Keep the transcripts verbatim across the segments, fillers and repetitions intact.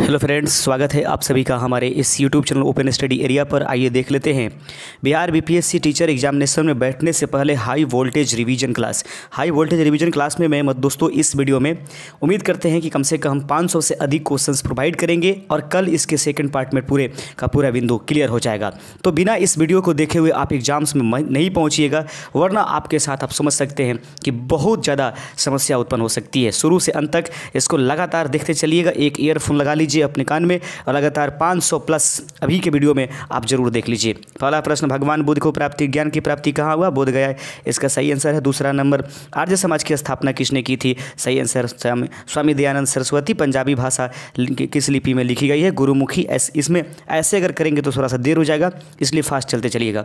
Hello friends, स्वागत है आप सभी का हमारे इस YouTube channel open study area पर। आइए देख लेते हैं बिहार बीपीएससी टीचर एग्जामिनेशन में बैठने से पहले high voltage revision class. High voltage revision class में मैं मत दोस्तों इस वीडियो में उम्मीद करते हैं कि कम से कम पाँच सौ से अधिक क्वेश्चंस प्रोवाइड करेंगे और कल इसके सेकेंड पार्ट में पूरे का पूरा बिंदु क्लियर हो जाएगा। तो बिना इस वीडियो को देखे हुए आप एग्जाम्स में नहीं पहुँचिएगा, वरना आपके साथ आप समझ सकते हैं कि बहुत ज़्यादा समस्या उत्पन्न हो सकती है। शुरू से अंत तक इसको लगातार देखते चलिएगा, एक ईयरफोन लगा लीजिए अपने कान में और लगातार पाँच सौ प्लस अभी के वीडियो में आप जरूर देख लीजिए। पहला प्रश्न, भगवान बुद्ध को प्राप्ति ज्ञान की प्राप्ति कहाँ हुआ? बोध गया इसका सही आंसर है। दूसरा नंबर, आर्य समाज की स्थापना किसने की थी? सही आंसर स्वामी दयानंद सरस्वती। पंजाबी भाषा किस लिपि में लिखी गई है? गुरुमुखी। इसमें ऐसे अगर करेंगे तो थोड़ा सा देर हो जाएगा, इसलिए फास्ट चलते चलिएगा।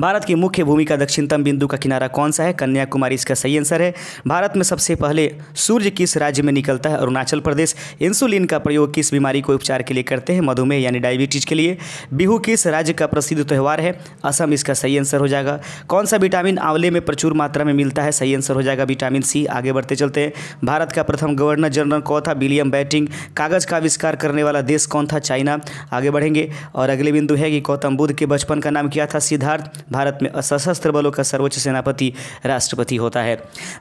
भारत की मुख्य भूमि का दक्षिणतम बिंदु का किनारा कौन सा है? कन्याकुमारी इसका सही आंसर है। भारत में सबसे पहले सूर्य किस राज्य में निकलता है? अरुणाचल प्रदेश। इंसुलिन का प्रयोग किस बीमारी को उपचार के लिए करते हैं? मधुमेह यानी डायबिटीज के लिए। बिहू किस राज्य का प्रसिद्ध त्यौहार है? असम इसका सही आंसर हो जाएगा। कौन सा विटामिन आंवले में प्रचुर मात्रा में मिलता है? सही आंसर हो जाएगा विटामिन सी। आगे बढ़ते चलते हैं, भारत का प्रथम गवर्नर जनरल कौन था? William Bentinck. कागज़ का आविष्कार करने वाला देश कौन था? चाइना। आगे बढ़ेंगे और अगले बिंदु है कि गौतम बुद्ध के बचपन का नाम क्या था? सिद्धार्थ। भारत में सशस्त्र बलों का सर्वोच्च सेनापति राष्ट्रपति होता है।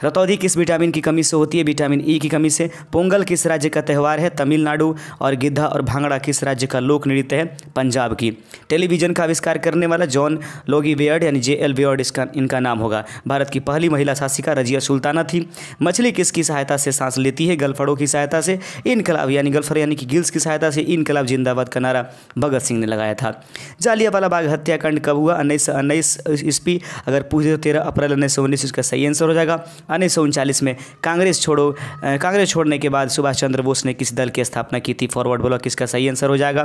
रतौंधी किस विटामिन की कमी से होती है? विटामिन ई की कमी से। पोंगल किस राज्य का त्यौहार है? तमिलनाडु। और गिद्धा और भांगड़ा किस राज्य का लोक नृत्य है? पंजाब की। टेलीविजन का आविष्कार करने वाला जॉन लोगी बेयर्ड यानी जे एल बेयर्ड इसका इनका नाम होगा। भारत की पहली महिला शासिका रजिया सुल्ताना थी। मछली किसकी सहायता से सांस लेती है? गल्फड़ों की सहायता से। इनकलाब यानी गल्फर यानी कि गिल्स की सहायता से इनकलाब जिंदाबाद का नारा भगत सिंह ने लगाया था। जालियांवाला बाग हत्याकांड कब हुआ? उन्नीस उन्नीस ईस्वी। अगर पूछे तो तेरह अप्रैल उन्नीस सौ उन्नीस इसका सही आंसर हो जाएगा। उन्नीस सौ उनचालीस में कांग्रेस छोड़ो कांग्रेस छोड़ने के बाद सुभाष चंद्र बोस ने किस दल की स्थापना की थी? फॉरवर्ड ब्लॉक इसका सही आंसर हो जाएगा।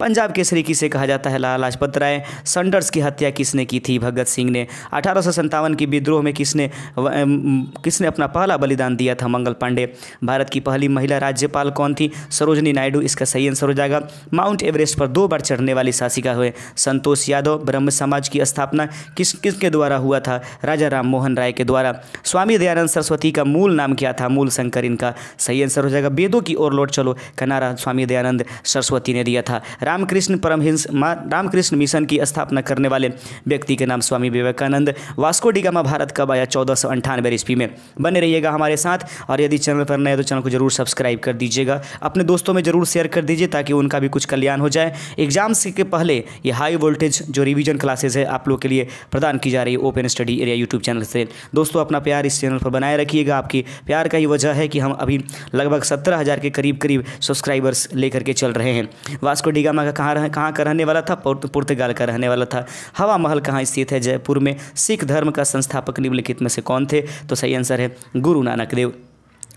पंजाब केसरी किसे कहा जाता है? लाला लाजपत राय। संडर्स की हत्या किसने की थी? भगत सिंह ने। अठारह सौ संतावन के विद्रोह में किसने किसने अपना पहला बलिदान दिया था? मंगल पांडे। भारत की पहली महिला राज्यपाल कौन थी? सरोजनी नायडू इसका सही आंसर हो जाएगा। माउंट एवरेस्ट पर दो बार चढ़ने वाली शासिका हुए? संतोष यादव। ब्रह्म समाज की स्थापना किस किसके द्वारा हुआ था? राजा राममोहन राय के द्वारा। स्वामी दयानंद सरस्वती का मूल नाम क्या था? मूल शंकर इनका सही आंसर हो जाएगा। वेदों की ओर लौट चलो का नारा स्वामी दयानंद सरस्वती ने दिया था। रामकृष्ण परमहंस रामकृष्ण मिशन की स्थापना करने वाले व्यक्ति के नाम Swami Vivekananda. Vasco da Gama Bharat कब आया? चौदह सौ अंठानवे ईस्वी में। बने रहिएगा हमारे साथ और यदि चैनल पर नए तो चैनल को जरूर सब्सक्राइब कर दीजिएगा, अपने दोस्तों में जरूर शेयर कर दीजिए ताकि उनका भी कुछ कल्याण हो जाए। एग्जाम के पहले ये हाई वोल्टेज जो रिवीजन क्लासेज है आप लोग के लिए प्रदान की जा रही है open study area YouTube channel से। दोस्तों, अपना प्यार इस चैनल पर बनाए रखिएगा, आपकी प्यार का ही वजह है कि हम अभी लगभग सत्रह हज़ार के करीब करीब सब्सक्राइबर्स लेकर के चल रहे हैं। वास्को डी गामा का कहाँ रह, कहाँ का रहने वाला था? पुर्तगाल का रहने वाला था। हवा महल कहाँ स्थित है? जयपुर में। सिख धर्म का संस्थापक निम्नलिखित में से कौन थे? तो सही आंसर है गुरु नानक देव।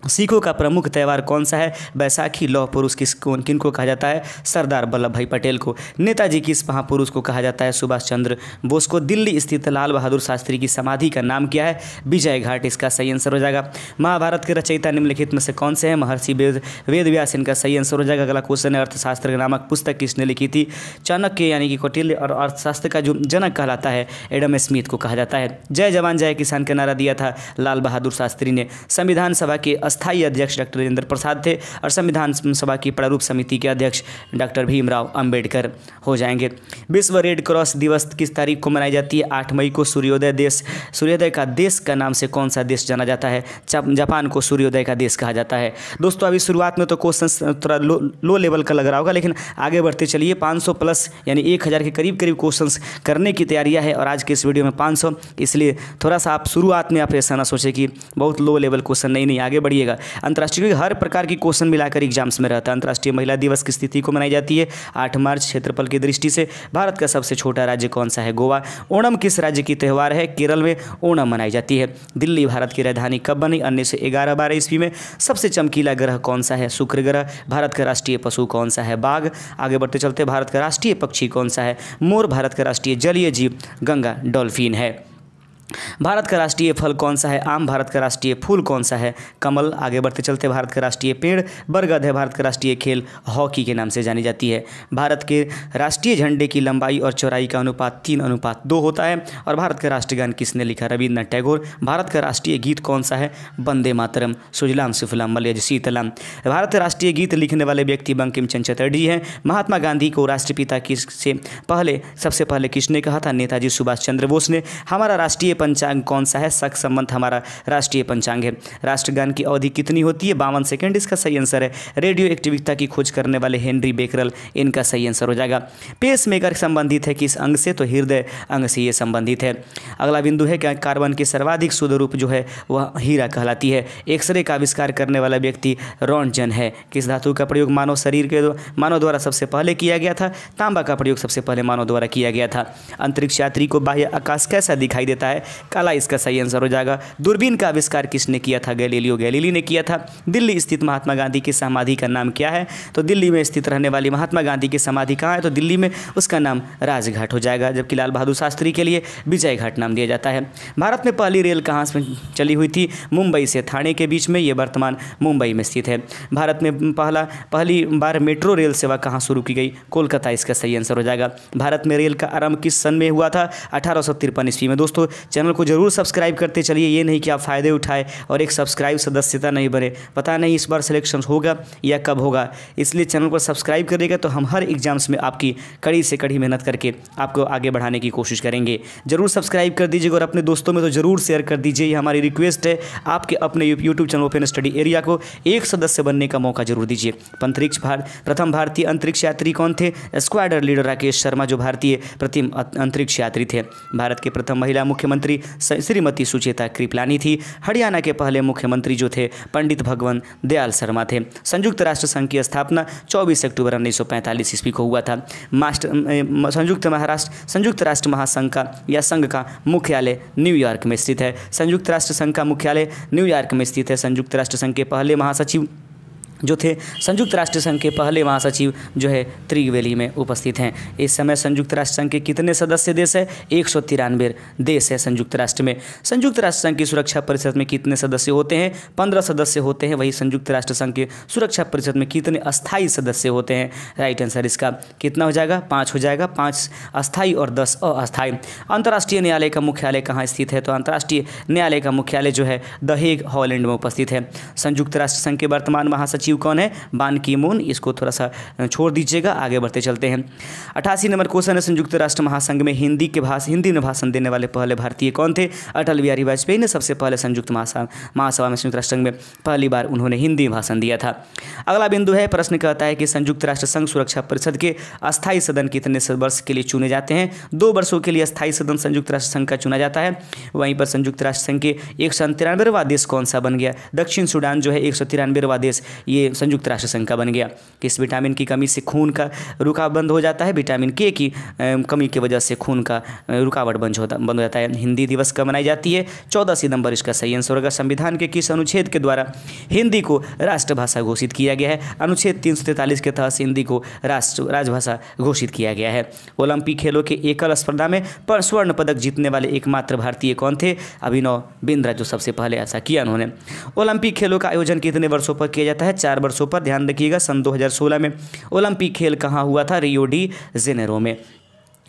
सिखों का प्रमुख त्यौहार कौन सा है? बैसाखी। लौह पुरुष किस किन को कहा जाता है? सरदार वल्लभ भाई पटेल को। नेताजी किस महापुरुष को कहा जाता है? सुभाष चंद्र बोस को। दिल्ली स्थित लाल बहादुर शास्त्री की समाधि का नाम क्या है? विजय घाट इसका सही आंसर हो जाएगा। महाभारत के रचयिता निम्नलिखित में से कौन से हैं? महर्षि वेद वेदव्यास इनका सही आंसर हो जाएगा। अगला क्वेश्चन है, अर्थशास्त्र नामक पुस्तक किसने लिखी थी? चाणक्य यानी कि कौटिल्य। और अर्थशास्त्र का जो जनक कहलाता है एडम स्मिथ को कहा जाता है। जय जवान जय किसान का नारा दिया था लाल बहादुर शास्त्री ने। संविधान सभा के स्थायी अध्यक्ष डॉक्टर राजेंद्र प्रसाद थे और संविधान सभा की प्रारूप समिति के अध्यक्ष डॉक्टर भीमराव अंबेडकर हो जाएंगे। विश्व रेड क्रॉस दिवस किस तारीख को मनाई जाती है? आठ मई को। सूर्योदय देश सूर्योदय का देश का नाम से कौन सा देश जाना जाता है? जापान को सूर्योदय का देश कहा जाता है। दोस्तों, अभी शुरुआत में तो क्वेश्चन थोड़ा लो, लो लेवल का लग रहा होगा, लेकिन आगे बढ़ते चलिए। पाँच सौ प्लस यानी एक हज़ार के करीब करीब क्वेश्चन करने की तैयारियाँ है और आज के इस वीडियो में पाँच सौ, इसलिए थोड़ा सा आप शुरुआत में आप ऐसा ना सोचें कि बहुत लो लेवल क्वेश्चन, नहीं नहीं आगे बढ़िएगा। अंतर्राष्ट्रीय हर प्रकार की क्वेश्चन मिलाकर एग्जाम्स में रहता है। अंतर्राष्ट्रीय महिला दिवस की स्थिति को मनाई जाती है? आठ मार्च। क्षेत्रफल की दृष्टि से भारत का सबसे छोटा राज्य कौन सा है? गोवा। ओणम किस राज्य की त्यौहार है? केरल में ओणम मनाई जाती है। दिल्ली भारत की राजधानी कब बनी? उन्नीस सौ ग्यारह बारह ईस्वी में। सबसे चमकीला ग्रह कौन सा है? शुक्र ग्रह। भारत का राष्ट्रीय पशु कौन सा है? बाघ। आगे बढ़ते चलते, भारत का राष्ट्रीय पक्षी कौन सा है? मोर। भारत का राष्ट्रीय जलीय जीव गंगा डॉल्फिन है। भारत का राष्ट्रीय फल कौन सा है? आम। भारत का राष्ट्रीय फूल कौन सा है? कमल। आगे बढ़ते चलते भारत का राष्ट्रीय पेड़ बरगद है। भारत का राष्ट्रीय खेल हॉकी के नाम से जानी जाती है। भारत के राष्ट्रीय झंडे की लंबाई और चौड़ाई का अनुपात तीन अनुपात दो होता है। और भारत का राष्ट्रगान किसने लिखा? रविन्द्रनाथ टैगोर। भारत का राष्ट्रीय गीत कौन सा है? वंदे मातरम। सुजलाम सुफलाम मलयज शीतलाम। भारत का राष्ट्रीय गीत लिखने वाले व्यक्ति बंकिम चंद्र चटर्जी हैं। महात्मा गांधी को राष्ट्रपिता किससे पहले सबसे पहले किसने कहा था? नेताजी सुभाष चंद्र बोस ने। हमारा राष्ट्रीय पंचांग कौन सा है? शक संबंध हमारा राष्ट्रीय पंचांग है। राष्ट्रगान की अवधि कितनी होती है? बावन सेकंड इसका सही आंसर है। रेडियो एक्टिविता की खोज करने वाले हेनरी बेकरल, इनका सही आंसर हो जाएगा। पेसमेकर संबंधित है किस अंग से? तो हृदय अंग से ये संबंधित है। अगला बिंदु है कि कार्बन के सर्वाधिक शुद्ध रूप जो है वह हीरा कहलाती है। एक्सरे का आविष्कार करने वाला व्यक्ति रॉन्टजन है। किस धातु का प्रयोग मानव शरीर के मानव द्वारा सबसे पहले किया गया था? तांबा का प्रयोग सबसे पहले मानव द्वारा किया गया था। अंतरिक्ष यात्री को बाह्य आकाश कैसा दिखाई देता है? काला, इसका सही आंसर हो जाएगा। दूरबीन का आविष्कार किसने किया था? गैलीलियो गैलीली ने किया था। दिल्ली स्थित महात्मा गांधी की समाधि का नाम क्या है? तो दिल्ली में स्थित रहने वाली महात्मा गांधी की समाधि कहाँ है? तो दिल्ली में, उसका नाम राजघाट हो जाएगा। जबकि लाल बहादुर शास्त्री के लिए विजय घाट नाम दिया जाता है। भारत में पहली रेल कहाँ से चली हुई थी? मुंबई से थाने के बीच में, ये वर्तमान मुंबई में स्थित है। भारत में पहला पहली बार मेट्रो रेल सेवा कहाँ शुरू की गई? कोलकाता, इसका सही आंसर हो जाएगा। भारत में रेल का आरंभ किस सन में हुआ था? अठारह सौ तिरपन ईस्वी में। दोस्तों चैनल को जरूर सब्सक्राइब करते चलिए, ये नहीं कि आप फायदे उठाए और एक सब्सक्राइब सदस्यता नहीं बने। पता नहीं इस बार सिलेक्शन होगा या कब होगा, इसलिए चैनल को सब्सक्राइब करिएगा तो हम हर एग्जाम्स में आपकी कड़ी से कड़ी मेहनत करके आपको आगे बढ़ाने की कोशिश करेंगे। जरूर सब्सक्राइब कर दीजिएगा और अपने दोस्तों में तो जरूर शेयर कर दीजिए, ये हमारी रिक्वेस्ट है। आपके अपने YouTube channel open study area को एक सदस्य बनने का मौका जरूर दीजिए। अंतरिक्ष प्रथम भारतीय अंतरिक्ष यात्री कौन थे? स्क्वाडर लीडर राकेश शर्मा, जो भारतीय प्रतिम अंतरिक्ष यात्री थे। भारत के प्रथम महिला मुख्यमंत्री श्रीमती सुचेता कृपलानी थी। हरियाणा के पहले मुख्यमंत्री जो थे पंडित भगवंत दयाल शर्मा थे। संयुक्त राष्ट्र संघ की स्थापना चौबीस अक्टूबर उन्नीस सौ पैंतालीस ईस्वी को हुआ था। मास्टर संयुक्त महाराष्ट्र संयुक्त राष्ट्र महासंघ का या संघ का मुख्यालय न्यूयॉर्क में स्थित है। संयुक्त राष्ट्र संघ का मुख्यालय न्यूयॉर्क में स्थित है। संयुक्त राष्ट्र संघ के पहले महासचिव जो थे संयुक्त राष्ट्र संघ के पहले महासचिव जो है त्रिवेली में उपस्थित हैं। इस समय संयुक्त राष्ट्र संघ के कितने सदस्य देश है? एक सौ तिरानवे देश है संयुक्त राष्ट्र में। संयुक्त राष्ट्र संघ की सुरक्षा परिषद में कितने सदस्य होते हैं? पंद्रह सदस्य होते हैं। वही संयुक्त राष्ट्र संघ के सुरक्षा परिषद में कितने अस्थायी सदस्य होते हैं? राइट आंसर इसका कितना हो जाएगा? पाँच हो जाएगा। पाँच अस्थायी और दस अस्थायी। अंतर्राष्ट्रीय न्यायालय का मुख्यालय कहाँ स्थित है? तो अंतर्राष्ट्रीय न्यायालय का मुख्यालय जो है द हेग हॉलैंड में उपस्थित है। संयुक्त राष्ट्र संघ के वर्तमान महासचिव कौन है? बान की-मून। इसको थोड़ा सा छोड़ दीजिएगा, आगे बढ़ते चलते हैं। अठासी नंबर क्वेश्चन है, संयुक्त राष्ट्र महासंघ में हिंदी के भाषा हिंदी में भाषण देने वाले पहले भारतीय कौन थे? अटल बिहारी वाजपेयी ने सबसे पहले संयुक्त महासभा में संयुक्त राष्ट्र संघ में पहली बार उन्होंने हिंदी में भाषण दिया था। अगला बिंदु है, प्रश्न कहता है कि संयुक्त राष्ट्र संघ सुरक्षा परिषद के अस्थायी सदन कितने वर्ष के लिए चुने जाते हैं? दो वर्षों के लिए अस्थायी सदन संयुक्त राष्ट्र संघ का चुना जाता है। वहीं पर संयुक्त राष्ट्र संघ के एक सौ तिरानवेवां देश कौन सा बन गया? दक्षिण सुडान जो है एक सौ तिरानवेवां देश ये संयुक्त राष्ट्र संघ का बन गया। किस विटामिन की कमी से खून का रुकाव बंद हो जाता है? विटामिन के की कमी की वजह से खून का रुकावट बंद होता बंद हो जाता है। हिंदी दिवस कब मनाई जाती है? चौदह सितंबर इसका सही आंसर होगा। संविधान के किस अनुच्छेद के द्वारा हिंदी को राष्ट्रभाषा घोषित किया गया है? अनुच्छेद तीन सौ तैंतालीस के तहत हिंदी को राष्ट्र राजभाषा घोषित किया गया है। ओलंपिक खेलों के एकल स्पर्धा में पर स्वर्ण पदक जीतने वाले एकमात्र भारतीय कौन थे? अभिनव बिंद्रा, जो सबसे पहले ऐसा किया उन्होंने। ओलंपिक खेलों का आयोजन कितने वर्षों पर किया जाता है? चार वर्षों पर। ध्यान रखिएगा, सन दो हज़ार सोलह में ओलंपिक खेल कहाँ हुआ था? रियो डी जेनेरो में।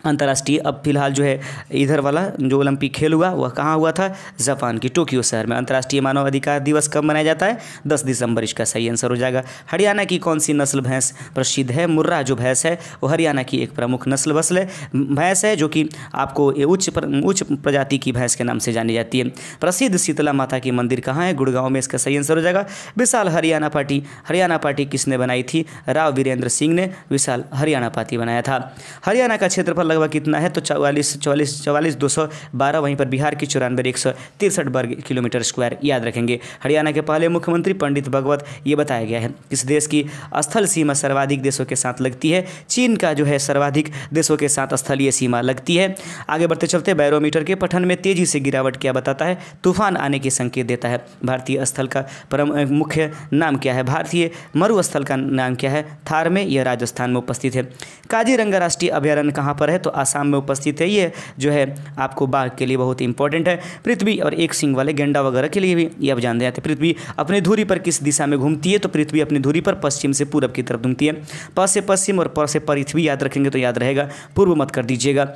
अंतर्राष्ट्रीय अब फिलहाल जो है इधर वाला जो ओलंपिक खेल हुआ वह कहाँ हुआ था? जापान की टोक्यो शहर में। अंतर्राष्ट्रीय मानव अधिकार दिवस कब मनाया जाता है? दस दिसंबर इसका सही आंसर हो जाएगा। हरियाणा की कौन सी नस्ल भैंस प्रसिद्ध है? मुर्रा जो भैंस है वो हरियाणा की एक प्रमुख नस्ल भैंस है भैंस है जो कि आपको उच्च प्र, उच्च प्रजाति की भैंस के नाम से जानी जाती है। प्रसिद्ध शीतला माता की मंदिर कहाँ है? गुड़गांव में, इसका सही आंसर हो जाएगा। विशाल हरियाणा पार्टी हरियाणा पार्टी किसने बनाई थी? राव वीरेंद्र सिंह ने विशाल हरियाणा पार्टी बनाया था। हरियाणा का क्षेत्रफल लगभग कितना है? तो चौवालीस चौवालीस चौवालीस दो सौ बारह वहीं पर बिहार की चौरानवे एक सौ तिरसठ वर्ग किलोमीटर स्क्वायर याद रखेंगे। हरियाणा के पहले मुख्यमंत्री पंडित भगवत ये बताया गया है। किस देश की स्थल सीमा सर्वाधिक देशों के साथ लगती है? चीन का जो है सर्वाधिक देशों के साथ स्थलीय सीमा लगती है। आगे बढ़ते चलते बैरोमीटर के पठन में तेजी से गिरावट क्या बताता है? तूफान आने के संकेत देता है। भारतीय स्थल का परम मुख्य नाम क्या है? भारतीय मरुस्थल का नाम क्या है? थार में, यह राजस्थान में उपस्थित है। काजीरंगा राष्ट्रीय अभ्यारण्य कहाँ पर है? तो आसाम में उपस्थित है। ये जो है आपको बाघ के लिए बहुत इंपॉर्टेंट है। पृथ्वी और एक सिंग वाले गेंडा वगैरह के लिए भी ये आप जानते हैं। पृथ्वी अपने धुरी पर किस दिशा में घूमती है, तो पृथ्वी अपनी धुरी पर पश्चिम से पूरब की तरफ घूमती है। प से पश्चिम और प से पृथ्वी याद रखेंगे तो याद रहेगा, पूर्व मत कर दीजिएगा।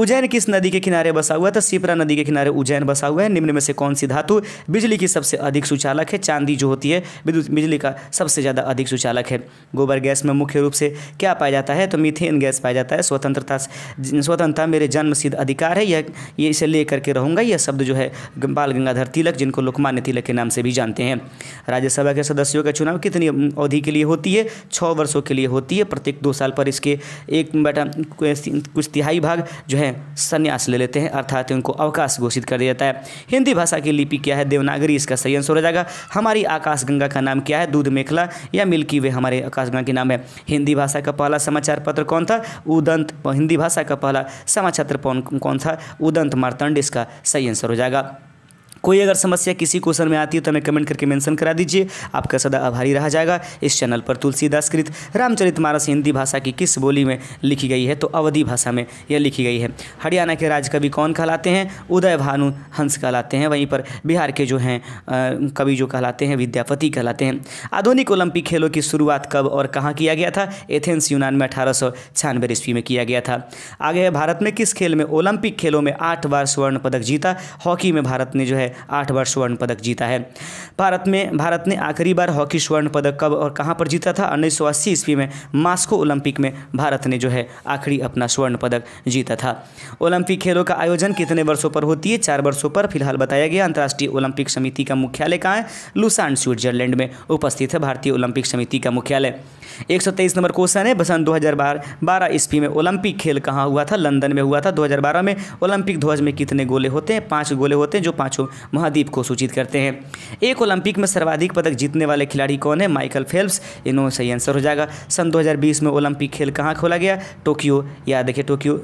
उज्जैन किस नदी के किनारे बसा हुआ है, तो शिप्रा नदी के किनारे उज्जैन बसा हुआ है। निम्न में से कौन सी धातु बिजली की सबसे अधिक सुचालक है, चांदी जो होती है विद्युत बिजली का सबसे ज़्यादा अधिक सुचालक है। गोबर गैस में मुख्य रूप से क्या पाया जाता है, तो मीथेन गैस पाया जाता है। स्वतंत्रता स्वतंत्रता मेरे जन्मसिद्ध अधिकार है, यह ये इसे ले करके रहूँगा, यह शब्द जो है बाल गंगाधर तिलक, जिनको लोकमान्य तिलक के नाम से भी जानते हैं। राज्यसभा के सदस्यों का चुनाव कितनी अवधि के लिए होती है, छः वर्षों के लिए होती है। प्रत्येक दो साल पर इसके एक बटा कुछ तिहाई भाग जो है संन्यास ले लेते हैं, अर्थात उनको अवकाश घोषित कर दिया जाता है। हिंदी भाषा की लिपि क्या है, देवनागरी इसका सही आंसर हो जाएगा। हमारी आकाशगंगा का नाम क्या है, दूध मेखला या मिल्की वे हमारे आकाशगंगा के नाम है। हिंदी भाषा का पहला समाचार पत्र कौन था, उदंत। हिंदी भाषा का पहला समाचार पत्र कौन था, उदंत मार्तंड, इसका सही आंसर हो जाएगा। कोई अगर समस्या किसी क्वेश्चन में आती है तो हमें कमेंट करके मेंशन करा दीजिए, आपका सदा आभारी रहा जाएगा। इस चैनल पर तुलसीदास कृत रामचरितमानस हिंदी भाषा की किस बोली में लिखी गई है, तो अवधी भाषा में यह लिखी गई है। हरियाणा के राजकवि कौन कहलाते हैं, उदय भानु हंस कहलाते हैं। वहीं पर बिहार के जो हैं कवि जो कहलाते हैं विद्यापति कहलाते हैं। आधुनिक ओलंपिक खेलों की शुरुआत कब और कहाँ किया गया था, एथेंस यूनान में अठारह सौ छियानवे ईस्वी में किया गया था। आगे है, भारत में किस खेल में ओलंपिक खेलों में आठ बार स्वर्ण पदक जीता, हॉकी में भारत ने जो है आठ बार स्वर्ण पदक जीता है। भारत में भारत ने आखिरी बार हॉकी स्वर्ण पदक कब और कहां पर जीता था, उन्नीस सौ अस्सी ईस्वी में मास्को ओलंपिक में भारत ने जो है आखिरी अपना स्वर्ण पदक जीता था। ओलंपिक खेलों का आयोजन कितने वर्षों पर होती है, चार वर्षों पर। फिलहाल बताया गया अंतर्राष्ट्रीय ओलंपिक समिति का मुख्यालय कहाँ है, लुसान स्विट्जरलैंड में उपस्थित है भारतीय ओलंपिक समिति का मुख्यालय। एक सौ तेईस नंबर क्वेश्चन है, बसंत दो हजार बारह ईस्वी में ओलंपिक खेल कहाँ हुआ था, लंदन में हुआ था। दो हजार बारह में ओलंपिक ध्वज में कितने गोले होते हैं, पांच गोले होते हैं जो पांचों महाद्वीप को सूचित करते हैं। एक ओलंपिक में सर्वाधिक पदक जीतने वाले खिलाड़ी कौन है, माइकल फेल्प्स, इन्होंने सही आंसर हो जाएगा। सन दो हज़ार बीस में ओलंपिक खेल कहाँ खोला गया, टोक्यो, याद रखिए टोक्यो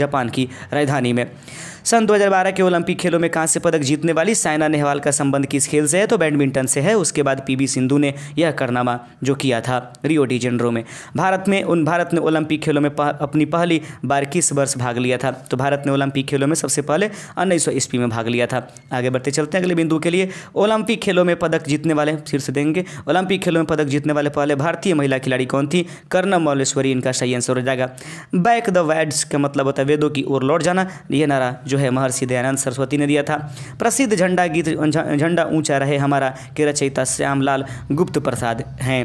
जापान की राजधानी में। सन दो हज़ार बारह के ओलंपिक खेलों में कांस्य पदक जीतने वाली साइना नेहवाल का संबंध किस खेल से है, तो बैडमिंटन से है। उसके बाद पीवी सिंधु ने यह कारनामा जो किया था रियो डी जेनेरो में। भारत में उन भारत ने ओलंपिक खेलों में अपनी पहली बार किस वर्ष भाग लिया था, तो भारत ने ओलंपिक खेलों में सबसे पहले उन्नीस सौ ईस्वी में भाग लिया था। आगे बढ़ते चलते हैं अगले बिंदु के लिए। ओलंपिक खेलों में पदक जीतने वाले शीर्ष देंगे, ओलंपिक खेलों में पदक जीतने वाले पहले भारतीय महिला खिलाड़ी कौन थी, कर्ण मौलेश्वरी, इनका सही आंसर हो जाएगा। बैक द वैड्स का मतलब होता है वेदों की ओर लौट जाना, यह नारा जो है महर्षि दयानंद सरस्वती ने दिया था। प्रसिद्ध झंडा गीत झंडा ऊंचा रहे हमारा के रचयिता श्यामलाल गुप्त प्रसाद हैं।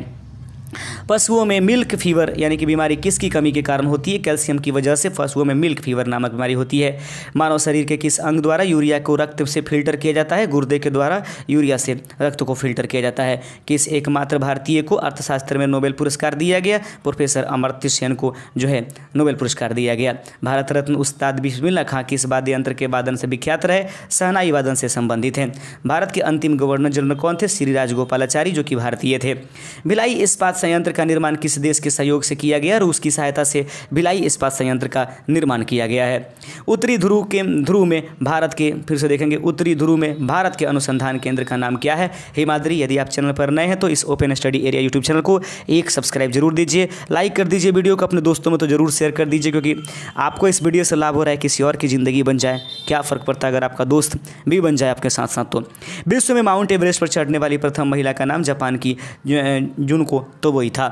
पशुओं में मिल्क फीवर यानी कि बीमारी किसकी कमी के कारण होती है, कैल्शियम की वजह से पशुओं में मिल्क फीवर नामक बीमारी होती है। मानव शरीर के किस अंग द्वारा यूरिया को रक्त से फिल्टर किया जाता है, गुर्दे के द्वारा यूरिया से रक्त को फिल्टर किया जाता है। किस एकमात्र भारतीय को अर्थशास्त्र में नोबेल पुरस्कार दिया गया, प्रोफेसर अमर्त्य सेन को जो है नोबेल पुरस्कार दिया गया। भारत रत्न उस्ताद बिस्मिल्लाह खां किस वाद्य यंत्र के वादन से विख्यात रहे, शहनाई वादन से संबंधित हैं। भारत के अंतिम गवर्नर जनरल कौन थे, श्री राजगोपालाचारी, जो कि भारतीय थे। भिलाई इस्पात संयंत्र का निर्माण किस देश के सहयोग से किया गया, रूस की सहायता से भिलाई इस्पात संयंत्र का निर्माण किया गया है। उत्तरी ध्रुव के ध्रुव में भारत के फिर से देखेंगे उत्तरी ध्रुव में भारत के अनुसंधान केंद्र का नाम क्या है, हिमाद्री। यदि आप चैनल पर नए हैं तो इस open study area YouTube channel को एक सब्सक्राइब जरूर दीजिए, लाइक कर दीजिए, वीडियो को अपने दोस्तों में तो जरूर शेयर कर दीजिए, क्योंकि आपको इस वीडियो से लाभ हो रहा है किसी और की जिंदगी बन जाए, क्या फ़र्क पड़ता है अगर आपका दोस्त भी बन जाए आपके साथ साथ। तो विश्व में माउंट एवरेस्ट पर चढ़ने वाली प्रथम महिला का नाम जापान की जुनको तो वही था।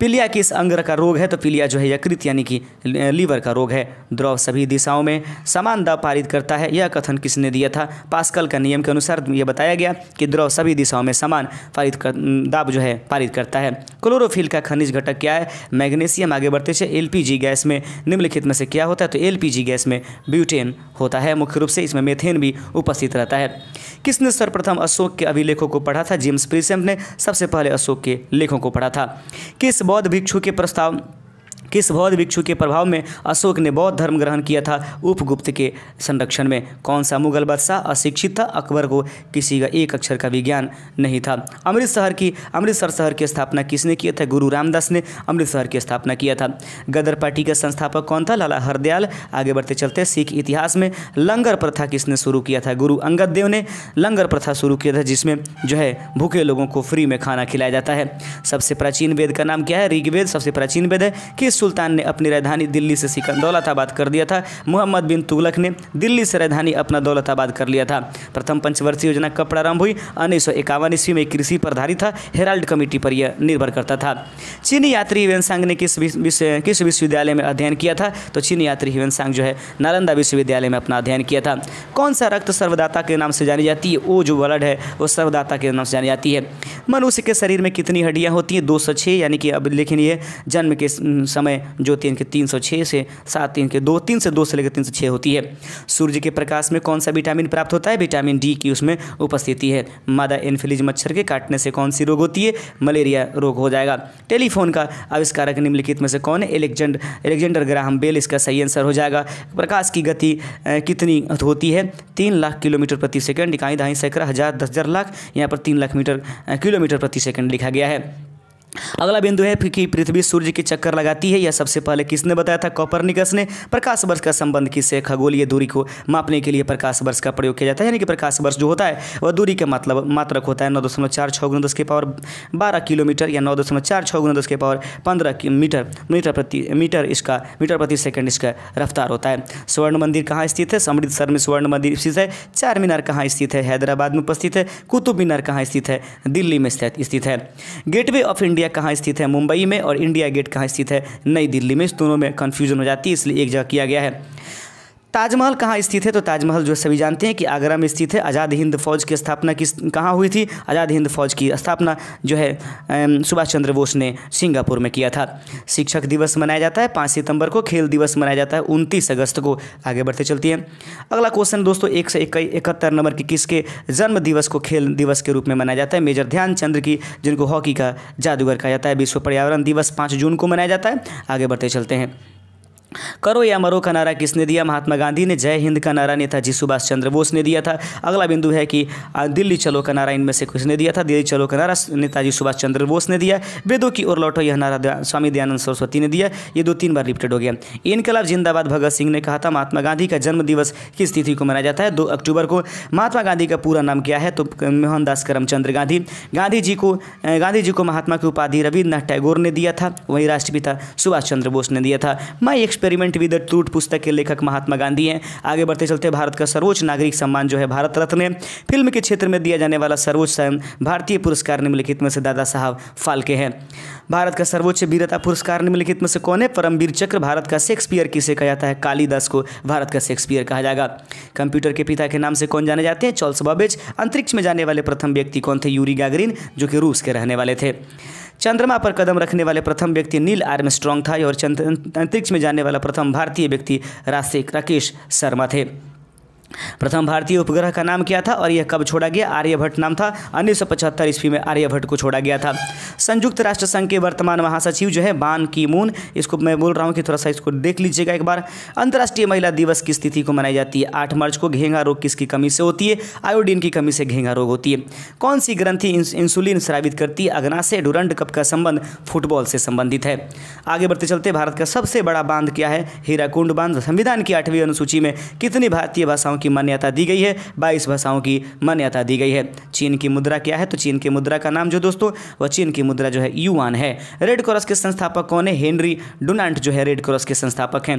पीलिया किस अंग का रोग है, तो पीलिया जो है यकृत यानी कि लीवर का रोग है। द्रव सभी दिशाओं में समान दाब पारित करता है, यह कथन किसने दिया था, पास्कल का नियम के अनुसार यह बताया गया कि द्रव सभी दिशाओं में समान पारित कर दाब जो है पारित करता है। क्लोरोफिल का खनिज घटक क्या है, मैग्नीशियम। आगे बढ़ते से एलपीजी गैस में निम्नलिखित में से क्या होता है, तो एलपीजी गैस में ब्यूटेन होता है मुख्य रूप से, इसमें मेथेन भी उपस्थित रहता है। किसने सर्वप्रथम अशोक के अभिलेखों को पढ़ा था, जेम्स प्रिसेम्प ने सबसे पहले अशोक के लेखों को पढ़ा था। किस बौद्ध भिक्षु के प्रस्ताव किस बौद्ध भिक्षु के प्रभाव में अशोक ने बौद्ध धर्म ग्रहण किया था, उपगुप्त के संरक्षण में। कौन सा मुगल बादशाह अशिक्षित था, अकबर को किसी का एक अक्षर का विज्ञान नहीं था। अमृतसर की अमृतसर शहर की स्थापना किसने किया था, गुरु रामदास ने अमृतसर की स्थापना किया था। गदर पार्टी का संस्थापक कौन था, लाला हरदयाल। आगे बढ़ते चलते सिख इतिहास में लंगर प्रथा किसने शुरू किया था, गुरु अंगद देव ने लंगर प्रथा शुरू किया था, जिसमें जो है भूखे लोगों को फ्री में खाना खिलाया जाता है। सबसे प्राचीन वेद का नाम क्या है, ऋग्वेद सबसे प्राचीन वेद है। किस सुल्तान ने अपनी राजधानी दिल्ली से सिकंदर दौलताबाद कर दिया था। मोहम्मद बिन तुगलक ने दिल्ली से राजधानी अपना दौलताबाद कर लिया था। प्रथम पंचवर्षीय योजना कब प्रारंभ हुई? उन्नीस सौ इक्यावन ईस्वी में। कृषि पर आधारित था। हेराल्ड कमेटी पर यह निर्भर करता था। चीनी यात्री ह्वेनसांग ने किस किस विश्वविद्यालय में अध्ययन किया था? तो चीनी यात्री ह्वेनसांग जो है नालंदा विश्वविद्यालय में अपना अध्ययन किया था। कौन सा रक्त सर्वदाता के नाम से जानी जाती है? वो जो ब्लड है वो सर्वदाता के नाम से जानी जाती है। मनुष्य के शरीर में कितनी हड्डियां होती हैं? दो सौ छह। यानी कि अब लेकिन ये जन्म के समय जो होती है इनके तीन सौ छह से सात इनके दो तीन से दो से लेकर तीन सौ छः होती है। सूर्य के प्रकाश में कौन सा विटामिन प्राप्त होता है? विटामिन डी की उसमें उपस्थिति है। मादा एनफिलीज मच्छर के काटने से कौन सी रोग होती है? मलेरिया रोग हो जाएगा। टेलीफोन का आविष्कारक निम्नलिखित में से कौन है? एलेक्जेंडर एलेक्जेंडर ग्राहम बेल इसका सही आंसर हो जाएगा। प्रकाश की गति कितनी होती है? तीन लाख किलोमीटर प्रति सेकंड। इकाई ढाई सैकड़ा हजार दस हजार लाख, यहाँ पर तीन लाख मीटर किलोमीटर प्रति सेकंड लिखा गया है। अगला बिंदु है कि पृथ्वी सूर्य के चक्कर लगाती है, यह सबसे पहले किसने बताया था? कॉपरनिकस ने। प्रकाश वर्ष का संबंध किससे? खगोलीय दूरी को मापने के लिए प्रकाश वर्ष का प्रयोग किया जाता है। यानी कि प्रकाश वर्ष जो होता है वह दूरी का मतलब मात्रक होता है। नौ दशमलव चार छः गुना दस के पावर बारह किलोमीटर या नौ दशमलव चार छः गुना दस के पावर पंद्रह मीटर मीटर प्रति मीटर इसका मीटर प्रति सेकंड इसका रफ्तार होता है। स्वर्ण मंदिर कहाँ स्थित है? अमृतसर में स्वर्ण मंदिर स्थित है। चार मीनार कहाँ स्थित है? हैदराबाद में उपस्थित है। कुतुब मीनार कहाँ स्थित है? दिल्ली में स्थित है। गेटवे ऑफ इंडिया कहाँ स्थित है? मुंबई में। और इंडिया गेट कहाँ स्थित है? नई दिल्ली में। इस दोनों में कंफ्यूजन हो जाती है, इसलिए एक जगह किया गया है। ताजमहल कहाँ स्थित है? तो ताजमहल जो सभी जानते हैं कि आगरा में स्थित है। आज़ाद हिंद फौज की स्थापना किस कहाँ हुई थी? आज़ाद हिंद फौज की स्थापना जो है सुभाष चंद्र बोस ने सिंगापुर में किया था। शिक्षक दिवस मनाया जाता है पाँच सितंबर को। खेल दिवस मनाया जाता है उनतीस अगस्त को। आगे बढ़ते चलती है। अगला क्वेश्चन दोस्तों एक से इकहत्तर नंबर की, किसके जन्म दिवस को खेल दिवस के रूप में मनाया जाता है? मेजर ध्यानचंद्र की, जिनको हॉकी का जादूगर कहा जाता है। विश्व पर्यावरण दिवस पाँच जून को मनाया जाता है। आगे बढ़ते चलते हैं। करो या मरो का नारा किसने दिया? महात्मा गांधी ने। जय हिंद का नारा नेताजी सुभाष चंद्र बोस ने दिया था। अगला बिंदु है कि दिल्ली चलो का नारा इनमें से किसने दिया था? दिल्ली चलो का नारा नेताजी सुभाष चंद्र बोस ने दिया। वेदों की ओर लौटो यह नारा स्वामी दयानंद सरस्वती ने दिया। ये दो तीन बार रिपीटेड हो गया। इनकलाब जिंदाबाद भगत सिंह ने कहा था। महात्मा गांधी का जन्म दिवस किस तिथि को मनाया जाता है? दो अक्टूबर को। महात्मा गांधी का पूरा नाम क्या है? तो मोहनदास करमचंद्र गांधी। गांधी जी को गांधी जी को महात्मा की उपाधि रविन्द्रनाथ टैगोर ने दिया था। वहीं राष्ट्रपिता सुभाष चंद्र बोस ने दिया था। मैं एक्सपेरिमेंट विद ट्रूथ पुस्तक के लेखक महात्मा गांधी हैं। आगे बढ़ते चलते हैं। भारत का सर्वोच्च नागरिक सम्मान जो है भारत रत्न है। फिल्म के क्षेत्र में दिया जाने वाला सर्वोच्च भारतीय पुरस्कार निम्नलिखित में से दादा साहब फाल्के हैं। भारत का सर्वोच्च वीरता पुरस्कार निम्नलिखित में से कौन है? परमवीर चक्र। भारत का शेक्सपियर किसे कहा जाता है? कालिदास को भारत का शेक्सपियर कहा जाएगा। कंप्यूटर के पिता के नाम से कौन जाने जाते हैं? Charles Babbage. अंतरिक्ष में जाने वाले प्रथम व्यक्ति कौन थे? यूरी गागरिन, जो कि रूस के रहने वाले थे। चंद्रमा पर कदम रखने वाले प्रथम व्यक्ति नील आर्मस्ट्रांग था। और अंतरिक्ष में जाने वाला प्रथम भारतीय व्यक्ति राकेश शर्मा थे। प्रथम भारतीय उपग्रह का नाम क्या था और यह कब छोड़ा गया? आर्यभट्ट नाम था। उन्नीस सौ पचहत्तर ईस्वी में आर्यभट्ट को छोड़ा गया था। संयुक्त राष्ट्र संघ के वर्तमान महासचिव जो है बान की मून। इसको मैं बोल रहा हूँ कि थोड़ा सा इसको देख लीजिएगा एक बार। अंतर्राष्ट्रीय महिला दिवस किस तिथि को मनाई जाती है? आठ मार्च को। घेंघा रोग किसकी कमी से होती है? आयोडीन की कमी से घेंघा रोग होती है। कौन सी ग्रंथि इंसुलिन स्रावित करती है? अग्नाशय। डुरंड कप का संबंध फुटबॉल से संबंधित है। आगे बढ़ते चलते। भारत का सबसे बड़ा बांध क्या है? हीराकुंड बांध। संविधान की आठवीं अनुसूची में कितनी भारतीय भाषाओं की मान्यता दी गई है? बाईस भाषाओं की मान्यता दी गई है। चीन की मुद्रा क्या है? तो चीन की मुद्रा का नाम जो दोस्तों वह चीन की मुद्रा जो है युआन है। रेड क्रॉस के संस्थापक कौन है? हेनरी डुनांट जो है रेड क्रॉस के संस्थापक हैं।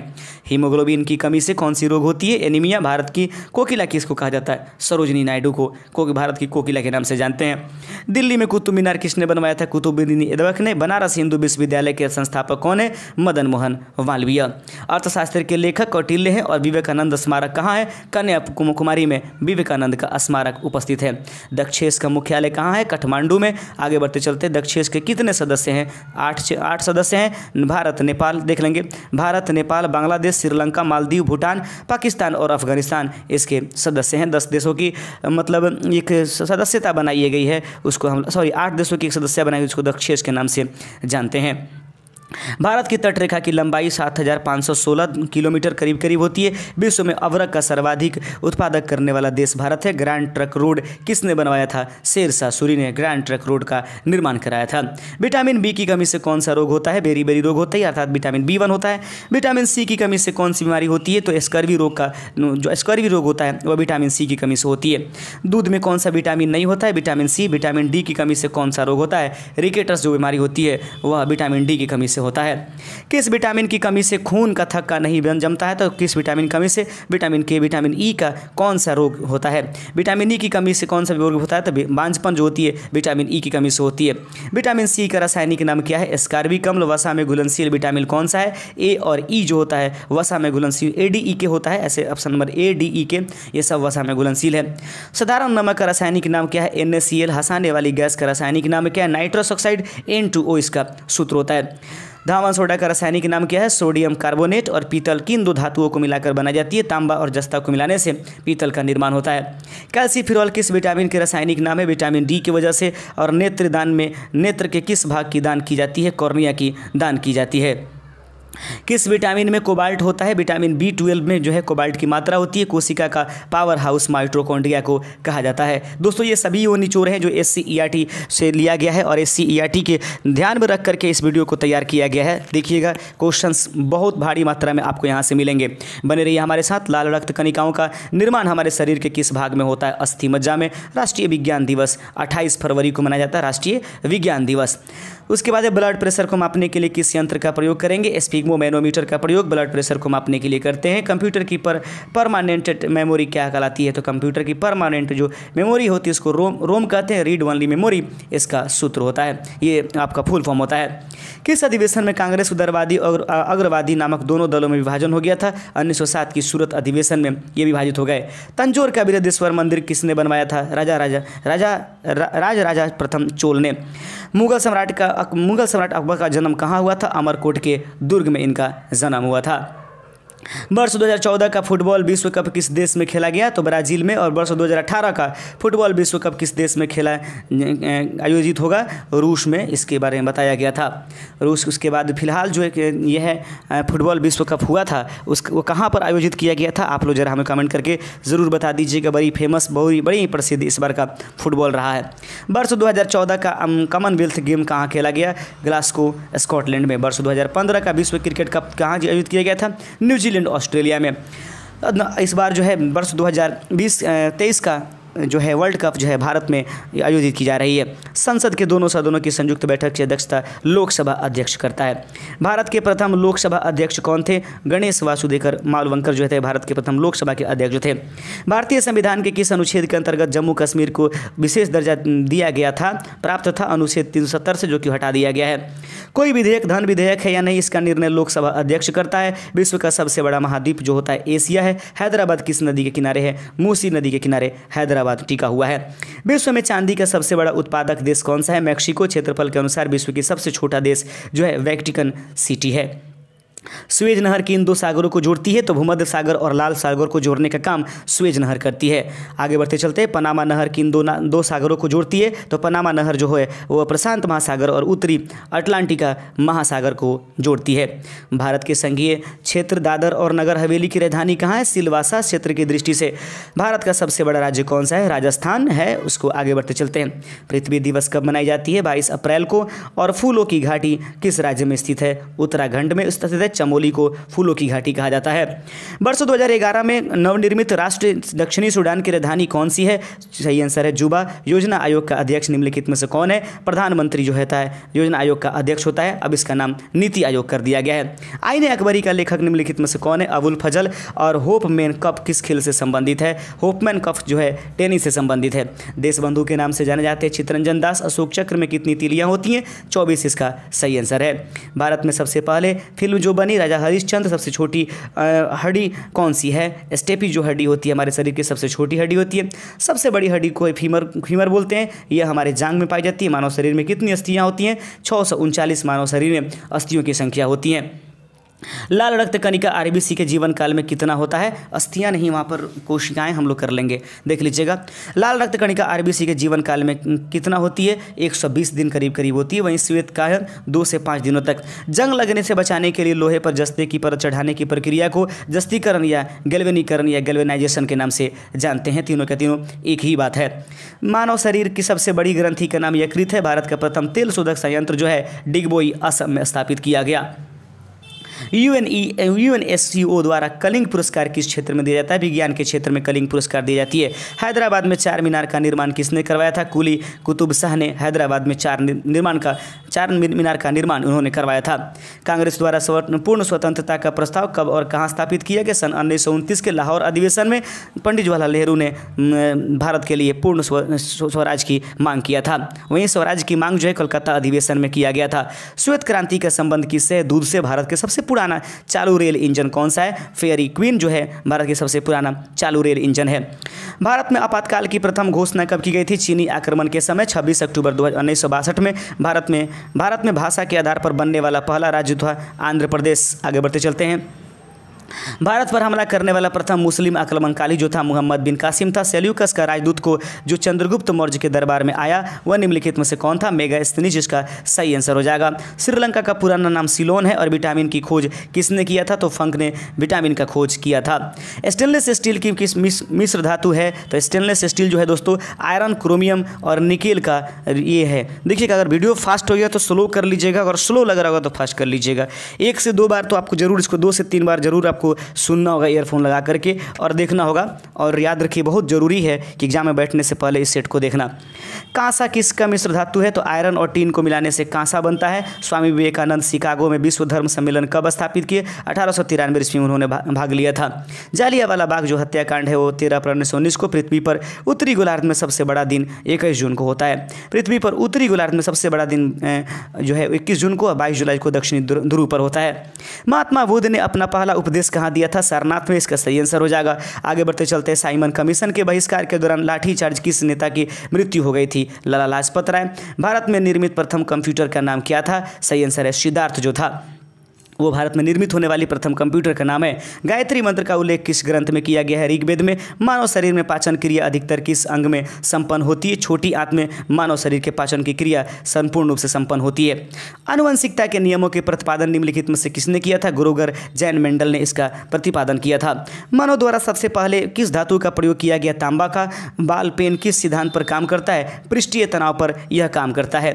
हीमोग्लोबिन की कमी से कौन सी रोग होती है? एनीमिया। भारत की कोकिला किसको कहा जाता है? सरोजिनी नायडू को, को भारत की कोकिला के नाम से जानते हैं। दिल्ली में कुतुब मीनार किसने बनवाया था? कुतुबुद्दीन ऐबक ने। बनारस हिंदू विश्वविद्यालय के संस्थापक कौन है? मदन मोहन मालवीय। अर्थशास्त्र के लेखक कौटिल्य हैं। और विवेकानंद स्मारक कहाँ है? कन्या कुमारी में विवेकानंद का स्मारक उपस्थित है। दक्षेस का मुख्यालय कहाँ है? काठमांडू में। आगे बढ़ते चलते। दक्षेस के कितने सदस्य हैं? आठ आठ सदस्य हैं। भारत नेपाल देख लेंगे। भारत नेपाल बांग्लादेश श्रीलंका मालदीव भूटान पाकिस्तान और अफगानिस्तान इसके सदस्य हैं। दस देशों की मतलब एक सदस्यता बनाई गई है, उसको हम सॉरी आठ देशों की एक सदस्यता बनाई गई, उसको दक्षेस के नाम से जानते हैं। भारत की तटरेखा की लंबाई सात हज़ार पाँच सौ सोलह किलोमीटर करीब करीब होती है। विश्व में अवरक का सर्वाधिक उत्पादक करने वाला देश भारत है। ग्रैंड ट्रंक रोड किसने बनवाया था? शेरशाह सूरी ने ग्रैंड ट्रंक रोड का निर्माण कराया था। विटामिन बी की कमी से कौन सा रोग होता है? बेरी बेरी रोग होता है, अर्थात विटामिन बी वन होता है। विटामिन सी की कमी से कौन सी बीमारी होती है? तो स्कर्वी रोग का जो स्कर्वी रोग होता है वह विटामिन सी की कमी से होती है। दूध में कौन सा विटामिन नहीं होता है? Vitamin C. विटामिन डी की कमी से कौन सा रोग होता है? रिकेटस जो बीमारी होती है वह विटामिन डी की कमी से होता है। किस विटामिन की कमी से खून का थक्का नहीं बन जमता है, तो किस विटामिन की कमी से विटामिन के विटामिन ई का कौन सा रोग होता है। विटामिन ई की कमी से कौन सा रोग होता है, तो बांझपन जो होती है विटामिन ई की कमी से होती है। विटामिन सी का रासायनिक नाम क्या है, स्कार्बिक अम्ल। वसा में घुलनशील विटामिन कौन सा है, ए और ई जो होता है वसा में घुलनशील ए डी ई के होता है। ऐसे option number A D E के ये सब वसा में घुलनशील है। साधारण नमक का रासायनिक नाम क्या है, एन ए सी एल। हंसाने वाली गैस का रासायनिक नाम क्या है, nitrous oxide N two O इसका सूत्र होता है। धावन सोडा का रासायनिक नाम क्या है, सोडियम कार्बोनेट। और पीतल किन दो धातुओं को मिलाकर बनाई जाती है, तांबा और जस्ता को मिलाने से पीतल का निर्माण होता है। कैल्सीफिरॉल किस विटामिन के रासायनिक नाम है, विटामिन डी की वजह से। और नेत्रदान में नेत्र के किस भाग की दान की जाती है, कॉर्निया की दान की जाती है। किस विटामिन में कोबाल्ट होता है, विटामिन बी ट्वेल्व में जो है कोबाल्ट की मात्रा होती है। कोशिका का पावर हाउस माइट्रोकॉन्ड्रिया को कहा जाता है। दोस्तों ये सभी वो निचोड़ हैं जो S C E R T से लिया गया है और S C E R T के ध्यान में रख करके इस वीडियो को तैयार किया गया है। देखिएगा क्वेश्चंस बहुत भारी मात्रा में आपको यहाँ से मिलेंगे, बने रहिए हमारे साथ। लाल रक्त कणिकाओं का निर्माण हमारे शरीर के किस भाग में होता है, अस्थि मज्जा में। राष्ट्रीय विज्ञान दिवस अट्ठाईस फरवरी को मनाया जाता है, राष्ट्रीय विज्ञान दिवस। उसके बाद ब्लड प्रेशर को मापने के लिए किस यंत्र का प्रयोग करेंगे, स्फिग्मोमैनोमीटर का प्रयोग ब्लड प्रेशर को मापने के लिए करते हैं। कंप्यूटर की पर परमानेंट मेमोरी क्या कहलाती है, तो कंप्यूटर की परमानेंट जो मेमोरी होती है इसको रोम रोम कहते हैं। रीड ओनली मेमोरी इसका सूत्र होता है, ये आपका फुल फॉर्म होता है। किस अधिवेशन में कांग्रेस उदारवादी और अग्रवादी नामक दोनों दलों में विभाजन हो गया था, उन्नीस सौ सात की सूरत अधिवेशन में ये विभाजित हो गए। तंजौर का बृहदीश्वर मंदिर किसने बनवाया था, राजा राजा राजा राज राजा प्रथम चोल ने। मुगल सम्राट का मुगल सम्राट अकबर का जन्म कहाँ हुआ था, अमरकोट के दुर्ग में इनका जन्म हुआ था। वर्ष दो हज़ार चौदह का फुटबॉल विश्व कप किस देश में खेला गया, तो ब्राज़ील में। और वर्ष दो हज़ार अठारह का फुटबॉल विश्व कप किस देश में खेला आयोजित होगा, रूस में, इसके बारे में बताया गया था। रूस। उसके बाद फिलहाल जो यह है फुटबॉल विश्व कप हुआ था उस वो कहाँ पर आयोजित किया गया था, आप लोग जरा हमें कमेंट करके ज़रूर बता दीजिएगा। बड़ी फेमस बड़ी बड़ी प्रसिद्ध इस बार का फुटबॉल रहा है। वर्ष दो हज़ार चौदह का कॉमनवेल्थ गेम कहाँ खेला गया, ग्लास्गो स्कॉटलैंड में। वर्ष दो हज़ार पंद्रह का विश्व क्रिकेट कप कहाँ आयोजित किया गया था, न्यूजीलैंड ऑस्ट्रेलिया में। इस बार जो है वर्ष दो हज़ार तेईस का जो है वर्ल्ड कप जो है भारत में आयोजित की जा रही है। संसद के दोनों सदनों की संयुक्त बैठक की अध्यक्षता लोकसभा अध्यक्ष करता है। भारत के प्रथम लोकसभा अध्यक्ष कौन थे, गणेश वासुदेकर मालवंकर जो थे भारत के प्रथम लोकसभा के अध्यक्ष थे। भारतीय संविधान के किस अनुच्छेद के अंतर्गत जम्मू कश्मीर को विशेष दर्जा दिया गया था, प्राप्त था, अनुच्छेद तीन सौ सत्तर से, जो कि हटा दिया गया है। कोई विधेयक धन विधेयक है या नहीं, इसका निर्णय लोकसभा अध्यक्ष करता है। विश्व का सबसे बड़ा महाद्वीप जो होता है एशिया है। हैदराबाद किस नदी के किनारे है, मूसी नदी के किनारे हैदराबाद टिका हुआ है। विश्व में चांदी का सबसे बड़ा उत्पादक देश कौन सा है, मैक्सिको। क्षेत्रफल के अनुसार विश्व की सबसे छोटा देश जो है वेटिकन सिटी है। स्वेज नहर की इन दो सागरों को जोड़ती है, तो भूमध्य सागर और लाल सागर को जोड़ने का काम स्वेज नहर करती है। आगे बढ़ते चलते हैं, पनामा नहर की इन दो दो सागरों को जोड़ती है, तो पनामा नहर जो है वो प्रशांत महासागर और उत्तरी अटलांटिका महासागर को जोड़ती है। भारत के संघीय क्षेत्र दादर और नगर हवेली की राजधानी कहाँ है, सिलवासा। क्षेत्र की दृष्टि से भारत का सबसे बड़ा राज्य कौन सा है, राजस्थान है। उसको आगे बढ़ते चलते हैं। पृथ्वी दिवस कब मनाई जाती है, बाईस अप्रैल को। और फूलों की घाटी किस राज्य में स्थित है, उत्तराखंड में स्थित है। चमोली को फूलों की घाटी कहा जाता है। वर्ष दो हज़ार ग्यारह में नवनिर्मित राष्ट्र दक्षिणी सूडान की राजधानी कौन सी है, सही आंसर है जुबा। योजना आयोग का अध्यक्ष निम्नलिखित में से कौन है, प्रधानमंत्री जो होता है योजना आयोग का अध्यक्ष होता है। अब इसका नाम नीति आयोग कर दिया गया है। आईने अकबरी का लेखक निम्नलिखित में से कौन है, अबुल फजल। और होपमैन कप किस खेल से संबंधित है, होपमैन कप जो है टेनिस से संबंधित है। देशबंधु के नाम से जाने जाते हैं चित्तरंजन दास। अशोक चक्र में कितनी तीलियां होती हैं, चौबीस इसका सही आंसर है। भारत में सबसे पहले फिल्म जो बनी, राजा हरिश्चंद्र। सबसे छोटी हड्डी कौन सी है, स्टेपी जो हड्डी होती है हमारे शरीर की सबसे छोटी हड्डी होती है। सबसे बड़ी हड्डी को फीमर फीमर बोलते हैं, यह हमारे जांग में पाई जाती है। मानव शरीर में कितनी अस्थियां होती हैं, छः सौ उनचालीस मानव शरीर में अस्थियों की संख्या होती है। लाल रक्त कणिका आरबीसी के जीवन काल में कितना होता है, अस्थियां नहीं वहां पर कोशिकाएं हम लोग कर लेंगे, देख लीजिएगा। लाल रक्त कणिका आरबीसी के जीवन काल में कितना होती है, एक सौ बीस दिन करीब करीब होती है। वहीं श्वेत कायन दो से पाँच दिनों तक। जंग लगने से बचाने के लिए लोहे पर जस्ते की परत चढ़ाने की प्रक्रिया को जस्तीकरण या गैल्वेनीकरण या गैल्वेनाइजेशन के नाम से जानते हैं। तीनों के तीनों एक ही बात है। मानव शरीर की सबसे बड़ी ग्रंथि का नाम यकृत है। भारत का प्रथम तेल शोधक संयंत्र जो है डिगबोई असम में स्थापित किया गया। यूएनएससीओ द्वारा कलिंग पुरस्कार किस क्षेत्र में दिया जाता है? विज्ञान के क्षेत्र में कलिंग पुरस्कार दी जाती है। हैदराबाद में चार मीनार का निर्माण किसने करवाया था? कुली कुतुब शाह ने हैदराबाद में चार निर्माण का चार मीनार का निर्माण उन्होंने करवाया था। कांग्रेस द्वारा पूर्ण स्वतंत्रता का प्रस्ताव कब और कहाँ स्थापित किया गया? सन उन्नीस सौ उनतीस के लाहौर अधिवेशन में पंडित जवाहरलाल नेहरू ने भारत के लिए पूर्ण स्वराज की मांग किया था। वहीं स्वराज की मांग जो है कोलकाता अधिवेशन में किया गया था। श्वेत क्रांति का संबंध किससे है? दूध से। भारत के सबसे पुराना चालू रेल इंजन कौन सा है? फेयरी क्वीन जो है भारत के सबसे पुराना चालू रेल इंजन है। भारत में आपातकाल की प्रथम घोषणा कब की गई थी? चीनी आक्रमण के समय छब्बीस अक्टूबर दो हज़ार उन्नीस सौ बासठ में। भारत में भारत में भाषा के आधार पर बनने वाला पहला राज्य था आंध्र प्रदेश। आगे बढ़ते चलते हैं। भारत पर हमला करने वाला प्रथम मुस्लिम आक्रमणकारी जो था मोहम्मद बिन कासिम था। सेल्यूकस का राजदूत को जो चंद्रगुप्त मौर्य के दरबार में आया वह निम्नलिखित में से कौन था? मेगास्थनीज, जिसका सही आंसर हो जाएगा। श्रीलंका का पुराना नाम सिलोन है। और विटामिन की खोज किसने किया था? तो फंक ने विटामिन का खोज किया था। स्टेनलेस स्टील की किस मिश्र धातु है? तो स्टेनलेस स्टील जो है दोस्तों आयरन, क्रोमियम और निकेल का ये है। देखिएगा अगर वीडियो फास्ट हो गया तो स्लो कर लीजिएगा, अगर स्लो लग रहा होगा तो फास्ट कर लीजिएगा। एक से दो बार तो आपको जरूर इसको दो से तीन बार जरूर को सुनना होगा ईयरफोन लगा करके और देखना होगा। और याद रखिए बहुत ज़रूरी है कि एग्जाम में बैठने से पहले इस सेट को देखना। कांसा किसका मिश्र धातु है? तो आयरन और टीन को मिलाने से कांसा बनता है। स्वामी विवेकानंद शिकागो में विश्व धर्म सम्मेलन कब स्थापित किए? अठारह सौ तिरानवे ईस्वी में उन्होंने भाग लिया था। जालियांवाला बाग जो हत्याकांड है वो तेरह अप्रैल उन्नीस सौ उन्नीस को पृथ्वी पर उत्तरी गोलार्ध में सबसे बड़ा दिन इक्कीस जून को होता है। पृथ्वी पर उत्तरी गोलार्ध में सबसे बड़ा दिन जो है इक्कीस जून को और बाईस जुलाई को दक्षिणी ध्रुव पर होता है। महात्मा बुद्ध ने अपना पहला उपदेश कहाँ दिया था? सारनाथ में। इसका सही आंसर हो जाएगा। आगे बढ़ते चलते हैं। साइमन कमीशन के बहिष्कार के दौरान लाठीचार्ज किस नेता की मृत्यु हो गई थी? लाला लाजपत राय। भारत में निर्मित प्रथम कंप्यूटर का नाम क्या था? सही आंसर है सिद्धार्थ जो था वो भारत में निर्मित होने वाली प्रथम कंप्यूटर का नाम है। गायत्री मंत्र का उल्लेख किस ग्रंथ में किया गया है? ऋग्वेद में। मानव शरीर में पाचन क्रिया अधिकतर किस अंग में संपन्न होती है? छोटी आंत में मानव शरीर के पाचन की क्रिया संपूर्ण रूप से संपन्न होती है। आनुवंशिकता के नियमों के प्रतिपादन निम्नलिखित में से किसने किया था? गुरुगर जैन मेंडल ने इसका प्रतिपादन किया था। मानव द्वारा सबसे पहले किस धातु का प्रयोग किया गया? तांबा का। बाल पेन किस सिद्धांत पर काम करता है? पृष्ठीय तनाव पर यह काम करता है।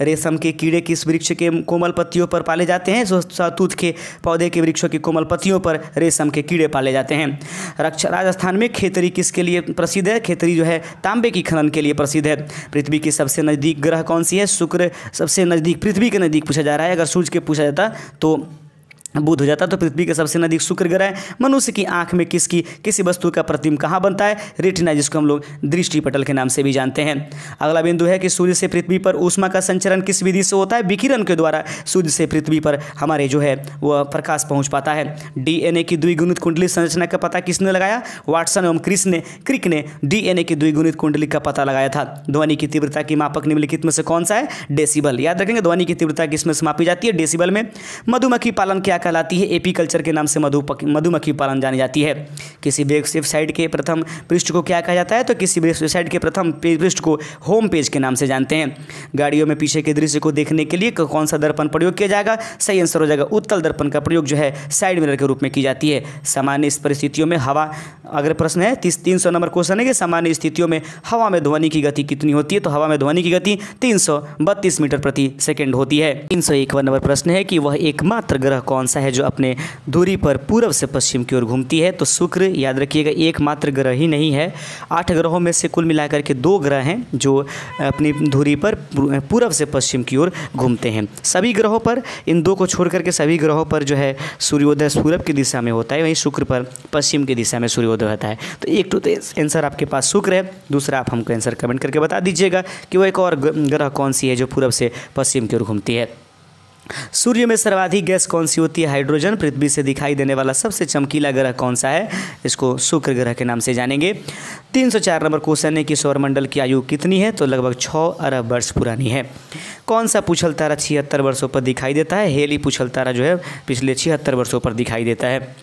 रेशम के कीड़े किस वृक्ष के कोमल पत्तियों पर पाले जाते हैं? तूत के पौधे के वृक्षों की कोमल पत्तियों पर रेशम के कीड़े पाले जाते हैं। रक्षा राजस्थान में खेतरी किसके लिए प्रसिद्ध है? खेतरी जो है तांबे की खनन के लिए प्रसिद्ध है। पृथ्वी की सबसे नज़दीक ग्रह कौन सी है? शुक्र सबसे नज़दीक पृथ्वी के नज़दीक पूछा जा रहा है। अगर सूर्य के पूछा जाता तो बुध हो जाता। तो पृथ्वी के सबसे नजदीक शुक्र ग्रह है। मनुष्य की आंख में किसकी किसी वस्तु का प्रतिम कहाँ बनता है? रेटिना, जिसको हम लोग दृष्टि पटल के नाम से भी जानते हैं। अगला बिंदु है कि सूर्य से पृथ्वी पर ऊष्मा का संचरण किस विधि से होता है? विकिरण के द्वारा सूर्य से पृथ्वी पर हमारे जो है वह प्रकाश पहुँच पाता है। डीएनए की द्विगुणित कुंडली संरचना का पता किसने लगाया? वाटसन एवं क्रिक ने क्रिक ने डीएनए की द्विगुणित कुंडली का पता लगाया था। ध्वनि की तीव्रता की मापक निम्नलिखित में से कौन सा है? डेसिबल। याद रखेंगे ध्वनि की तीव्रता किसमें से मापी जाती है? डेसिबल में। मधुमक्खी पालन क्या कहलाती है? एपीकल्चर के नाम से मधु मधुमक्खी पालन जानी जाती है। किसी वेबसाइट के प्रथम पृष्ठ को क्या कहा जाता है? तो किसी वेबसाइट के प्रथम पृष्ठ को होम पेज के नाम से जानते हैं। गाड़ियों में पीछे के दृश्य को देखने के लिए कौन सा दर्पण प्रयोग किया जाएगा? सही आंसर हो जाएगा उत्तल दर्पण का प्रयोग जो है साइड मिरर के रूप में की जाती है। सामान्य परिस्थितियों में हवा, अगर प्रश्न है तीस तीन सौ नंबर क्वेश्चन है कि सामान्य स्थितियों में हवा में ध्वनि की गति कितनी होती है? तो हवा में ध्वनि की गति तीन सौ बत्तीस मीटर प्रति सेकेंड होती है। तीन सौ इक्यावन नंबर प्रश्न है कि वह एकमात्र ग्रह कौन है जो अपने दूरी पर पूर्व से पश्चिम की ओर घूमती है? तो शुक्र। याद रखिएगा एकमात्र ग्रह ही नहीं है, आठ ग्रहों में से कुल मिलाकर के दो ग्रह हैं जो अपनी दूरी पर पूर्व से पश्चिम की ओर घूमते हैं। सभी ग्रहों पर, इन दो को छोड़कर के सभी ग्रहों पर जो है सूर्योदय पूरब की दिशा में होता है। वहीं शुक्र पर पश्चिम की दिशा में सूर्योदय होता है। तो एक तो आंसर आपके पास शुक्र है, दूसरा आप हमको आंसर कमेंट करके बता दीजिएगा कि वह एक और ग्रह कौन सी है जो पूर्व से पश्चिम की ओर घूमती है। सूर्य में सर्वाधिक गैस कौन सी होती है? हाइड्रोजन। पृथ्वी से दिखाई देने वाला सबसे चमकीला ग्रह कौन सा है? इसको शुक्र ग्रह के नाम से जानेंगे। तीन सौ चार नंबर क्वेश्चन है कि सौरमंडल की आयु कितनी है? तो लगभग छः अरब वर्ष पुरानी है। कौन सा पूछल तारा छिहत्तर वर्षों पर दिखाई देता है? हेली पूछल तारा जो है पिछले छिहत्तर वर्षों पर दिखाई देता है।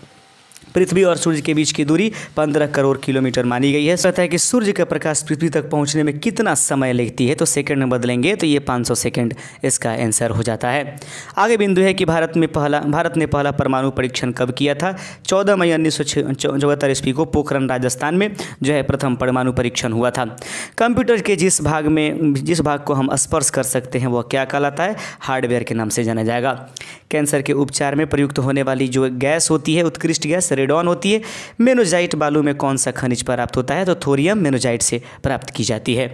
पृथ्वी और सूर्य के बीच की दूरी पंद्रह करोड़ किलोमीटर मानी गई है। कहता है कि सूर्य का प्रकाश पृथ्वी तक पहुंचने में कितना समय लगती है? तो सेकंड में बदलेंगे तो ये पाँच सौ सेकंड इसका आंसर हो जाता है। आगे बिंदु है कि भारत में पहला भारत ने पहला परमाणु परीक्षण कब किया था? चौदह मई उन्नीस सौ चौहत्तर ईस्वी को पोखरण राजस्थान में जो है प्रथम परमाणु परीक्षण हुआ था। कंप्यूटर के जिस भाग में जिस भाग को हम स्पर्श कर सकते हैं वह क्या कहलाता है? हार्डवेयर के नाम से जाना जाएगा। कैंसर के उपचार में प्रयुक्त होने वाली जो गैस होती है उत्कृष्ट गैस रेडॉन होती है। मेनोजाइट बालू में कौन सा खनिज प्राप्त होता है, तो थोरियम मेनोजाइट से प्राप्त की जाती है।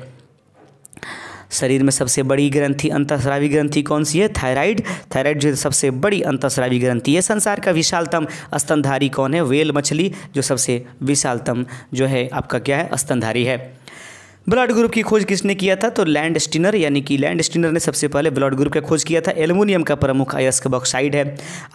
शरीर में सबसे बड़ी ग्रंथि अंतःस्रावी ग्रंथि कौन सी है, थायराइड। थायराइड जो सबसे बड़ी अंतःस्रावी ग्रंथि है। संसार का विशालतम स्तनधारी कौन है, व्हेल मछली जो सबसे विशालतम जो है आपका क्या है स्तनधारी है। ब्लड ग्रुप की खोज किसने किया था, तो लैंड स्टीनर यानी कि लैंड स्टीनर ने सबसे पहले ब्लड ग्रुप का खोज किया था। एल्युमिनियम का प्रमुख अयस्क बॉक्साइड है।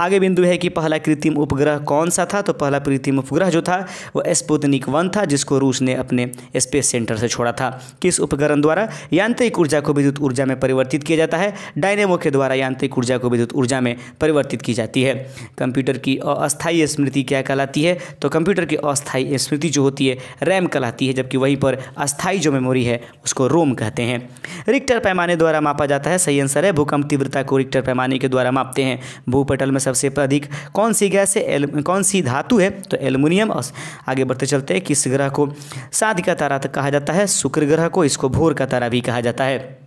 आगे बिंदु है कि पहला कृत्रिम उपग्रह कौन सा था, तो पहला कृत्रिम उपग्रह जो था वह स्पुतनिक वन था, जिसको रूस ने अपने स्पेस सेंटर से छोड़ा था। किस उपकरण द्वारा यांत्रिक ऊर्जा को विद्युत ऊर्जा में परिवर्तित किया जाता है, डायनेमो के द्वारा यांत्रिक ऊर्जा को विद्युत ऊर्जा में परिवर्तित की जाती है। कंप्यूटर की अस्थायी स्मृति क्या कहलाती है, तो कंप्यूटर की अस्थायी स्मृति जो होती है रैम कहलाती है, जबकि वहीं पर अस्थायी जो मेमोरी है उसको रोम कहते हैं। रिक्टर पैमाने द्वारा मापा जाता है, सही आंसर है भूकंप तीव्रता को रिक्टर पैमाने के द्वारा मापते हैं। भूपटल में सबसे अधिक कौन सी गैस है, कौन सी धातु है, तो एल्युमिनियम। और आगे बढ़ते चलते हैं किस ग्रह को साध का तारा कहा जाता है, शुक्र ग्रह को, इसको भोर का तारा भी कहा जाता है।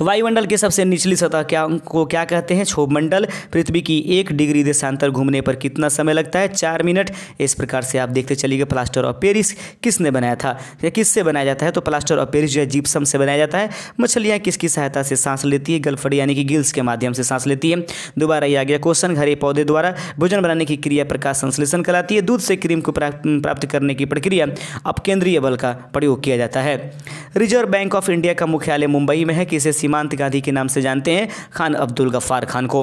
वायुमंडल की सबसे निचली सतह क्या को क्या कहते हैं, क्षोभमंडल। पृथ्वी की एक डिग्री देशांतर घूमने पर कितना समय लगता है, चार मिनट। इस प्रकार से आप देखते चलिएगा। प्लास्टर ऑफ पेरिस किसने बनाया था या किससे बनाया जाता है, तो प्लास्टर ऑफ पेरिस जो है जिप्सम से बनाया जाता है। मछलियाँ किसकी सहायता से सांस लेती है, गलफड़ी यानी कि गिल्स के माध्यम से सांस लेती है। दोबारा ये आ गया क्वेश्चन। हरे पौधे द्वारा भोजन बनाने की क्रिया प्रकाश संश्लेषण कराती है। दूध से क्रीम को प्राप्त करने की प्रक्रिया अपकेंद्रीय बल का प्रयोग किया जाता है। रिजर्व बैंक ऑफ इंडिया का मुख्यालय मुंबई में है। इसे सीमांत गांधी के नाम से जानते हैं, खान अब्दुल गफ्फार खान को।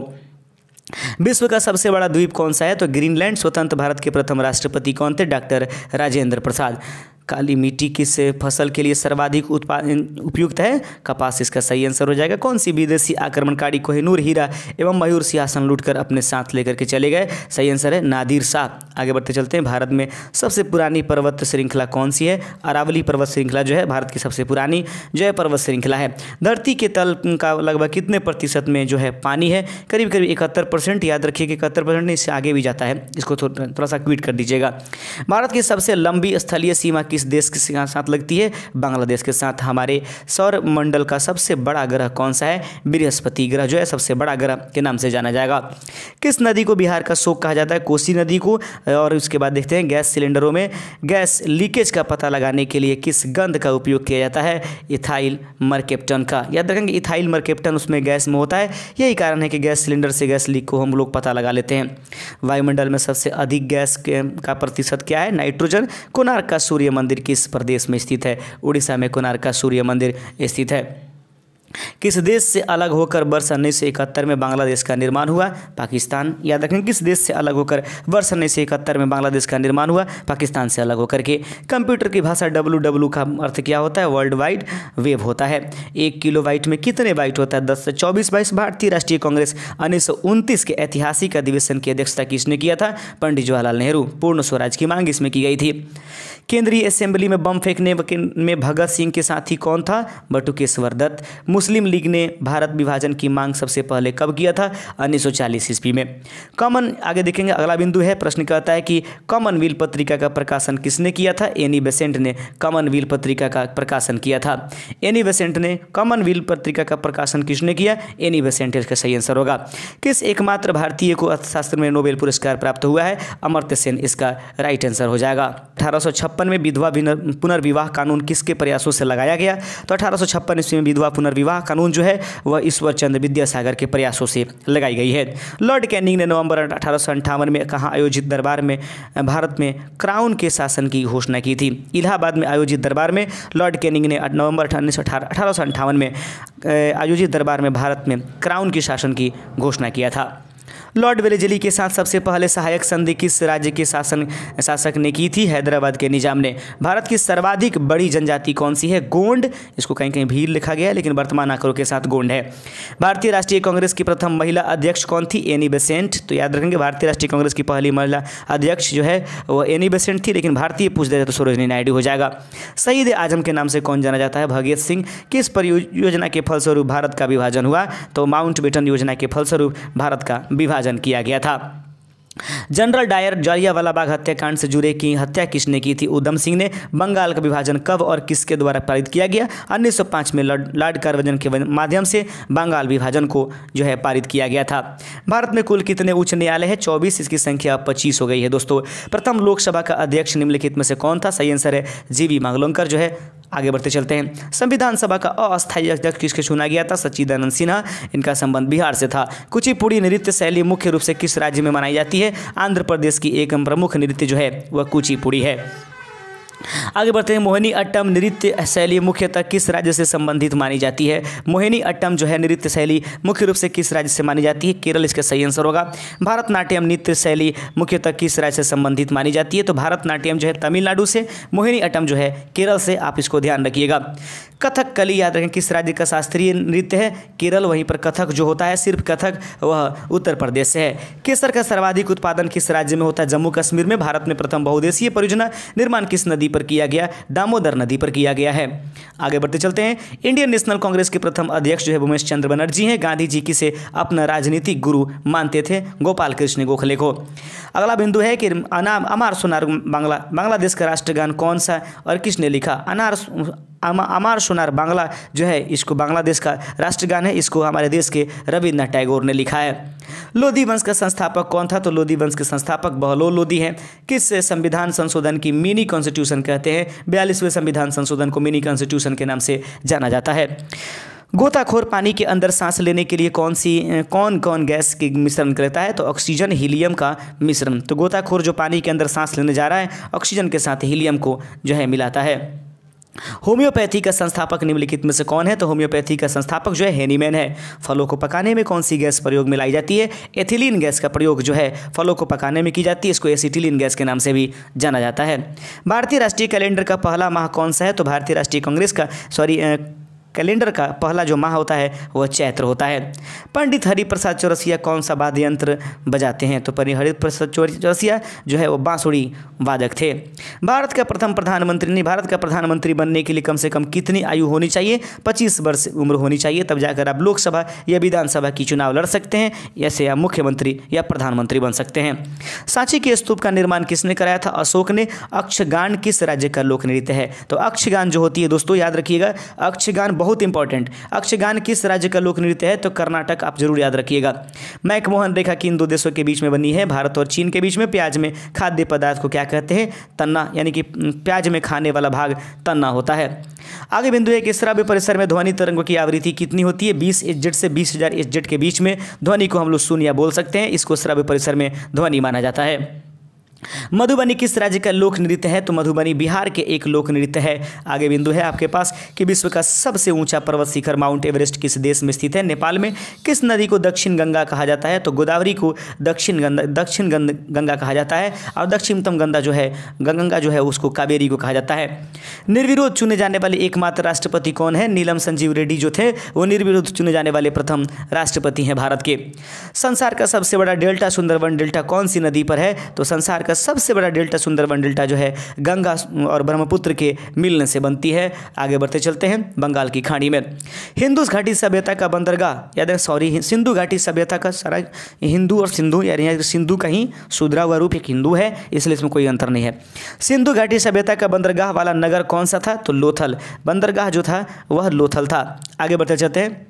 विश्व का सबसे बड़ा द्वीप कौन सा है, तो ग्रीनलैंड। स्वतंत्र भारत के प्रथम राष्ट्रपति कौन थे, डॉक्टर राजेंद्र प्रसाद। काली मिट्टी किस फसल के लिए सर्वाधिक उत्पादन उपयुक्त है, कपास इसका सही आंसर हो जाएगा। कौन सी विदेशी आक्रमणकारी कोहिनूर हीरा एवं मयूर सिंहासन लूटकर अपने साथ लेकर के चले गए, सही आंसर है नादिर शाह। आगे बढ़ते चलते हैं। भारत में सबसे पुरानी पर्वत श्रृंखला कौन सी है, अरावली पर्वत श्रृंखला जो है भारत की सबसे पुरानी जो है पर्वत श्रृंखला है। धरती के तल का लगभग कितने प्रतिशत में जो है पानी है, करीब करीब इकहत्तर परसेंट। याद रखिए कि इकहत्तर परसेंट इससे आगे भी जाता है, इसको थोड़ा सा क्विट कर दीजिएगा। भारत की सबसे लंबी स्थलीय सीमा इस देश के साथ लगती है, बांग्लादेश के साथ। हमारे सौर मंडल का सबसे बड़ा ग्रह कौन सा है, बृहस्पति ग्रह जो है सबसे बड़ा ग्रह के नाम से जाना जाएगा। किस नदी को बिहार का शोक कहा जाता है, कोसी नदी को। और उसके बाद देखते हैं गैस सिलेंडरों में गैस लीकेज का पता लगाने के लिए किस गंध का उपयोग किया जाता है, इथाइल मर्केप्टन का। याद रखेंगे इथाइल मर्केप्टन उसमें गैस में होता है, यही कारण है कि गैस सिलेंडर से गैस लीक को हम लोग पता लगा लेते हैं। वायुमंडल में सबसे अधिक गैस का प्रतिशत क्या है, नाइट्रोजन। कोणार्क का सूर्य मंदिर किस प्रदेश में स्थित है, उड़ीसा में कोणार्क का सूर्य मंदिर स्थित है। किस देश से अलग होकर वर्ष उन्नीस सौ इकहत्तर में बांग्लादेश का निर्माण हुआ, पाकिस्तान। याद रखें किस देश से अलग होकर वर्ष उन्नीस सौ इकहत्तर में बांग्लादेश का निर्माण हुआ, पाकिस्तान से अलग होकर के। कंप्यूटर की भाषा डब्लू डब्लू का अर्थ क्या होता है, वर्ल्ड वाइड वेब होता है। एक किलो बाइट में कितने बाइट होता है, दस से चौबीस बाइट। भारतीय राष्ट्रीय कांग्रेस उन्नीस सौ उनतीस के ऐतिहासिक अधिवेशन की अध्यक्षता किसने किया था, पंडित जवाहरलाल नेहरू। पूर्ण स्वराज की मांग इसमें की गई थी। केंद्रीय असेंबली में बम फेंकने में भगत सिंह के साथी कौन था, बटुकेश्वर दत्त। मुस्लिम लीग ने भारत विभाजन की मांग सबसे पहले कब किया था, उन्नीस सौ चालीस ईस्वी में। कॉमन आगे देखेंगे। अगला बिंदु है, प्रश्न कहता है कि कॉमनवेल्थ पत्रिका का प्रकाशन किसने किया था, एनी बेसेंट ने कॉमनवेल्थ पत्रिका का प्रकाशन किया था। एनी बेसेंट ने कॉमनवेल्थ पत्रिका का प्रकाशन किसने किया, एनी बेसेंट, इसका सही आंसर होगा। किस एकमात्र भारतीय को अर्थशास्त्र में नोबेल पुरस्कार प्राप्त हुआ है, अमर्त्य सेन, इसका राइट आंसर हो जाएगा। अठारह सौ छप्पन में विधवा पुनर्विवाह कानून किसके प्रयासों से लगाया गया, तो अठारह सौ छप्पन ईस्वी में विधवा पुनर्विवाह विवाह कानून जो है वह ईश्वर चंद्र विद्यासागर के प्रयासों से लगाई गई है। लॉर्ड कैनिंग ने नवंबर अठारह सौ अंठावन में कहाँ आयोजित दरबार में भारत में क्राउन के शासन की घोषणा की थी, इलाहाबाद में आयोजित दरबार में। लॉर्ड कैनिंग ने नवंबर अठारह सौ अंठावन में आयोजित दरबार में भारत में क्राउन के शासन की घोषणा किया था। लॉर्ड वेलेजली के साथ सबसे पहले सहायक संधि किस राज्य के शासन शासक ने की थी, हैदराबाद के निजाम ने। भारत की सर्वाधिक बड़ी जनजाति कौन सी है, गोंड। इसको कहीं कहीं भील लिखा गया है, लेकिन वर्तमान आंकड़ों के साथ गोंड है। भारतीय राष्ट्रीय कांग्रेस की प्रथम महिला अध्यक्ष कौन थी, एनी बेसेंट। तो याद रखेंगे भारतीय राष्ट्रीय कांग्रेस की पहली महिला अध्यक्ष जो है वो एनी बेसेंट थी, लेकिन भारतीय पूछ दिया तो सरोजिनी नायडू हो जाएगा। सईद आजम के नाम से कौन जाना जाता है, भगत सिंह। किस परियोजना के फलस्वरूप भारत का विभाजन हुआ, तो माउंटबेटन योजना के फलस्वरूप भारत का विभाजन किया गया था। जनरल डायर जलियांवाला बाग हत्याकांड से जुड़े की हत्या किसने की थी? उधम सिंह ने। बंगाल का विभाजन कब और किसके द्वारा पारित किया गया? उन्नीस सौ पाँच में लॉर्ड कार्जन के माध्यम से बंगाल विभाजन को जो है पारित किया गया था। भारत में कुल कितने उच्च न्यायालय है? चौबीस। इसकी संख्या पच्चीस हो गई है दोस्तों। प्रथम लोकसभा का अध्यक्ष निम्नलिखित में से कौन था? सही आंसर है जी वी मांगलोंकर जो है। आगे बढ़ते चलते हैं। संविधान सभा का अस्थायी अध्यक्ष किसके चुना गया था? सच्चिदानंद सिन्हा। इनका संबंध बिहार से था। कुचिपुड़ी नृत्य शैली मुख्य रूप से किस राज्य में मनाई जाती है? आंध्र प्रदेश की एक प्रमुख नृत्य जो है वह कुचिपुड़ी है। आगे बढ़ते हैं। मोहिनी अट्टम नृत्य शैली मुख्यतः किस राज्य से संबंधित मानी जाती है? मोहिनी अट्टम जो है नृत्य शैली मुख्य रूप से किस राज्य से मानी जाती है? केरल इसका सही आंसर होगा। भारतनाट्यम नृत्य शैली मुख्यतः किस राज्य से संबंधित मानी जाती है? तो भारतनाट्यम जो है तमिलनाडु से, मोहिनी अट्टम जो है केरल से। आप इसको ध्यान रखिएगा। कथक कली याद रखें किस राज्य का शास्त्रीय नृत्य है? केरल। वहीं पर कथक जो होता है, सिर्फ कथक, वह उत्तर प्रदेश से है। केसर का सर्वाधिक उत्पादन किस राज्य में होता है? जम्मू कश्मीर में। भारत में प्रथम बहुउद्देशीय परियोजना निर्माण किस नदी पर किया गया? दामोदर नदी पर किया गया है। आगे बढ़ते चलते हैं। इंडियन नेशनल कांग्रेस के प्रथम अध्यक्ष जो है भूमेश चंद्र बनर्जी हैं। गांधी जी किसे अपना राजनीतिक गुरु मानते थे? गोपाल कृष्ण गोखले को। अगला बिंदु है कि अनाम अमार सोनार बांग्ला बांग्लादेश का राष्ट्रगान कौन सा और किसने लिखा? अनार अमार सोनार बांग्ला जो है, इसको बांग्लादेश का राष्ट्रगान है। इसको हमारे देश के रविन्द्रनाथ टैगोर ने लिखा है। लोधी वंश का संस्थापक कौन था? तो लोधी वंश के संस्थापक बहलोल लोधी हैं। किस संविधान संशोधन की मिनी कॉन्स्टिट्यूशन कहते हैं? बयालीसवें संविधान संशोधन को मिनी कॉन्स्टिट्यूशन के नाम से जाना जाता है। गोताखोर पानी के अंदर सांस लेने के लिए कौन सी कौन कौन गैस की मिश्रण करता है? तो ऑक्सीजन हीलियम का मिश्रण। तो गोताखोर जो पानी के अंदर सांस लेने जा रहा है, ऑक्सीजन के साथ हीलियम को जो है मिलाता है। होम्योपैथी का संस्थापक निम्नलिखित में से कौन है? तो होम्योपैथी का संस्थापक जो है हेनिमैन है। फलों को पकाने में कौन सी गैस प्रयोग में लाई जाती है? एथिलीन गैस का प्रयोग जो है फलों को पकाने में की जाती है। इसको एसिटिलीन गैस के नाम से भी जाना जाता है। भारतीय राष्ट्रीय कैलेंडर का पहला माह कौन सा है? तो भारतीय राष्ट्रीय कांग्रेस का सॉरी कैलेंडर का पहला जो माह होता है वह चैत्र होता है। पंडित हरिप्रसाद चौरसिया कौन सा वाद्य यंत्र बजाते हैं? तो पंडित हरिप्रसाद चौरसिया जो है वो बांसुरी वादक थे। भारत का प्रथम प्रधानमंत्री नहीं भारत का प्रधानमंत्री बनने के लिए कम से कम कितनी आयु होनी चाहिए? पच्चीस वर्ष उम्र होनी चाहिए, तब जाकर आप लोकसभा या विधानसभा की चुनाव लड़ सकते हैं। ऐसे आप मुख्यमंत्री या प्रधानमंत्री बन सकते हैं। सांची के स्तूप का निर्माण किसने कराया था? अशोक ने। अक्षगान किस राज्य का लोक नृत्य है? तो अक्षगान जो होती है दोस्तों, याद रखिएगा, अक्षगान बहुत इंपॉर्टेंट। अक्षगान किस राज्य का लोक नृत्य है? तो कर्नाटक, आप जरूर याद रखिएगा। मैकमोहन रेखा किन दो देशों के बीच में बनी है? भारत और चीन के बीच में। प्याज में खाद्य पदार्थ को क्या कहते हैं? तन्ना, यानी कि प्याज में खाने वाला भाग तन्ना होता है। आगे बिंदु है कि श्राव्य परिसर में ध्वनि तरंगों की आवृत्ति कितनी होती है? बीस एसजेड से बीस हजार एसजेड के बीच में ध्वनि को हम लोग शून्य बोल सकते हैं। इसको श्राव्य परिसर में ध्वनि माना जाता है। मधुबनी किस राज्य का लोक नृत्य है? तो मधुबनी बिहार के एक लोक नृत्य है। आगे बिंदु है आपके पास कि विश्व का सबसे ऊंचा पर्वत शिखर माउंट एवरेस्ट किस देश में स्थित है? नेपाल में। किस नदी को दक्षिण गंगा कहा जाता है? तो गोदावरी को दक्षिण गंगा दक्षिण गंगा कहा जाता है और दक्षिणतम गंगा जो है गंगा जो है उसको कावेरी को कहा जाता है। निर्विरोध चुने जाने वाले एकमात्र राष्ट्रपति कौन है? नीलम संजीव रेड्डी जो थे वो निर्विरोध चुने जाने वाले प्रथम राष्ट्रपति हैं भारत के। संसार का सबसे बड़ा डेल्टा सुंदरबन डेल्टा कौन सी नदी पर है? तो संसार का सबसे बड़ा डेल्टा सुंदरबन डेल्टा जो है गंगा और ब्रह्मपुत्र के मिलने से बनती है। आगे बढ़ते चलते हैं। बंगाल की खाड़ी में हिंदू घाटी सभ्यता का बंदरगाह याद है सॉरी सिंधु घाटी सभ्यता का सारा हिंदू और सिंधु यानी सिंधु का ही सुधरा हुआ रूप एक हिंदू है, इसलिए इसमें कोई अंतर नहीं है। सिंधु घाटी सभ्यता का बंदरगाह वाला नगर कौन सा था? तो लोथल। बंदरगाह जो था वह लोथल था। आगे बढ़ते चलते हैं।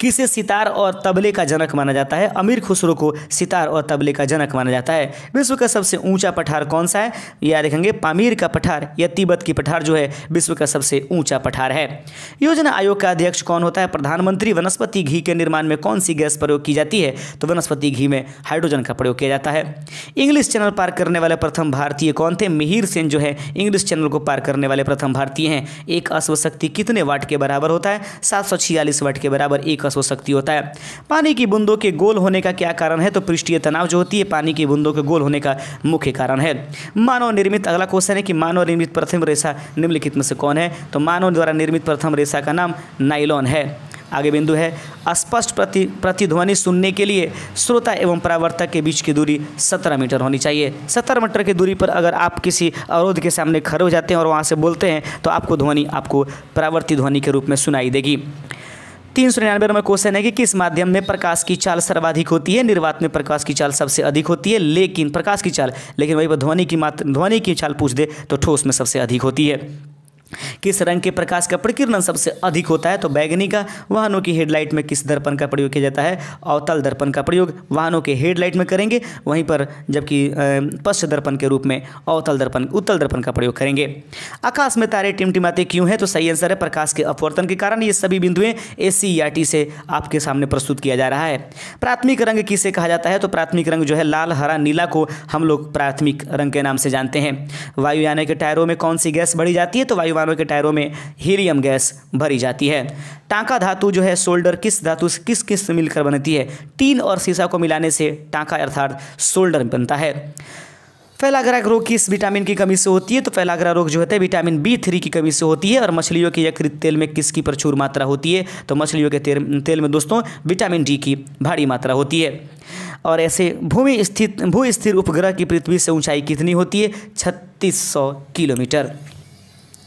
किसे सितार और तबले का जनक माना जाता है? अमीर खुसरो को सितार और तबले का जनक माना जाता है। विश्व का सबसे ऊंचा पठार कौन सा है? याद रखेंगे पामीर का पठार या तिब्बत की पठार जो है विश्व का सबसे ऊंचा पठार है। योजना आयोग का अध्यक्ष कौन होता है? प्रधानमंत्री। वनस्पति घी के निर्माण में कौन सी गैस प्रयोग की जाती है? तो वनस्पति घी में हाइड्रोजन का प्रयोग किया जाता है। इंग्लिश चैनल पार करने वाले प्रथम भारतीय कौन थे? मिहिर सेन जो है इंग्लिश चैनल को पार करने वाले प्रथम भारतीय हैं। एक अश्वशक्ति कितने वाट के बराबर होता है? सात सौ छियालीस वाट के बराबर एक अश्वशक्ति होता है। पानी की बूंदों के गोल होने का क्या कारण है? तो पृष्ठीय तनाव जो होती है पानी की बूंदों के गोल होने का मुख्य कारण है। मानव निर्मित अगला क्वेश्चन है कि मानव निर्मित प्रथम रेशा निम्नलिखित में से कौन है? तो मानव द्वारा निर्मित प्रथम रेशा का नाम नायलॉन है। आगे बिंदु है अस्पष्ट प्रति प्रतिध्वनि सुनने के लिए श्रोता एवं परावर्तक के बीच की दूरी सत्रह मीटर होनी चाहिए। सत्रह मीटर की दूरी पर अगर आप किसी अवरोध के सामने खड़े हो जाते हैं और वहाँ से बोलते हैं तो आपको ध्वनि आपको परावर्ती ध्वनि के रूप में सुनाई देगी। तीन सौ निन्यानवे नंबर क्वेश्चन है कि किस माध्यम में प्रकाश की चाल सर्वाधिक होती है। निर्वात में प्रकाश की चाल सबसे अधिक होती है, लेकिन प्रकाश की चाल, लेकिन वही पर ध्वनि की मात्रा, ध्वनि की चाल पूछ दे तो ठोस में सबसे अधिक होती है। किस रंग के प्रकाश का प्रकीर्णन सबसे अधिक होता है, तो बैंगनी का। वाहनों की हेडलाइट में किस दर्पण का प्रयोग किया जाता है, अवतल दर्पण का प्रयोग वाहनों के हेडलाइट में करेंगे, वहीं पर जबकि पश्च दर्पण के रूप में अवतल दर्पण, उत्तल दर्पण का प्रयोग करेंगे। आकाश में तारे टिमटिमाते क्यों हैं, तो सही आंसर है प्रकाश के अपवर्तन के कारण। ये सभी बिंदुएं एसीईआरटी से आपके सामने प्रस्तुत किया जा रहा है। प्राथमिक रंग किसे कहा जाता है, तो प्राथमिक रंग जो है लाल, हरा, नीला को हम लोग प्राथमिक रंग के नाम से जानते हैं। वायुयानों के टायरों में कौन सी गैस भरी जाती है, तो वायु के टायरों में हीलियम गैस भरी जाती है। टांका धातु जो है सोल्डर किस धातु से किस किस से मिलकर बनती है, टीन और सीसा को मिलाने से टांका अर्थात सोल्डर बनता है। फैलाग्रा रोग किस विटामिन की कमी से होती है, तो फैलाग्रा रोग जो होता है विटामिन बी थ्री की कमी से होती है। और मछलियों के यकृत तेल में किसकी प्रचुर मात्रा होती है, तो मछलियों के तेल तेल में दोस्तों विटामिन डी की भारी मात्रा होती है। और ऐसे भूमि स्थित भू स्थिर उपग्रह की पृथ्वी से ऊंचाई कितनी होती है, छत्तीस सौ किलोमीटर।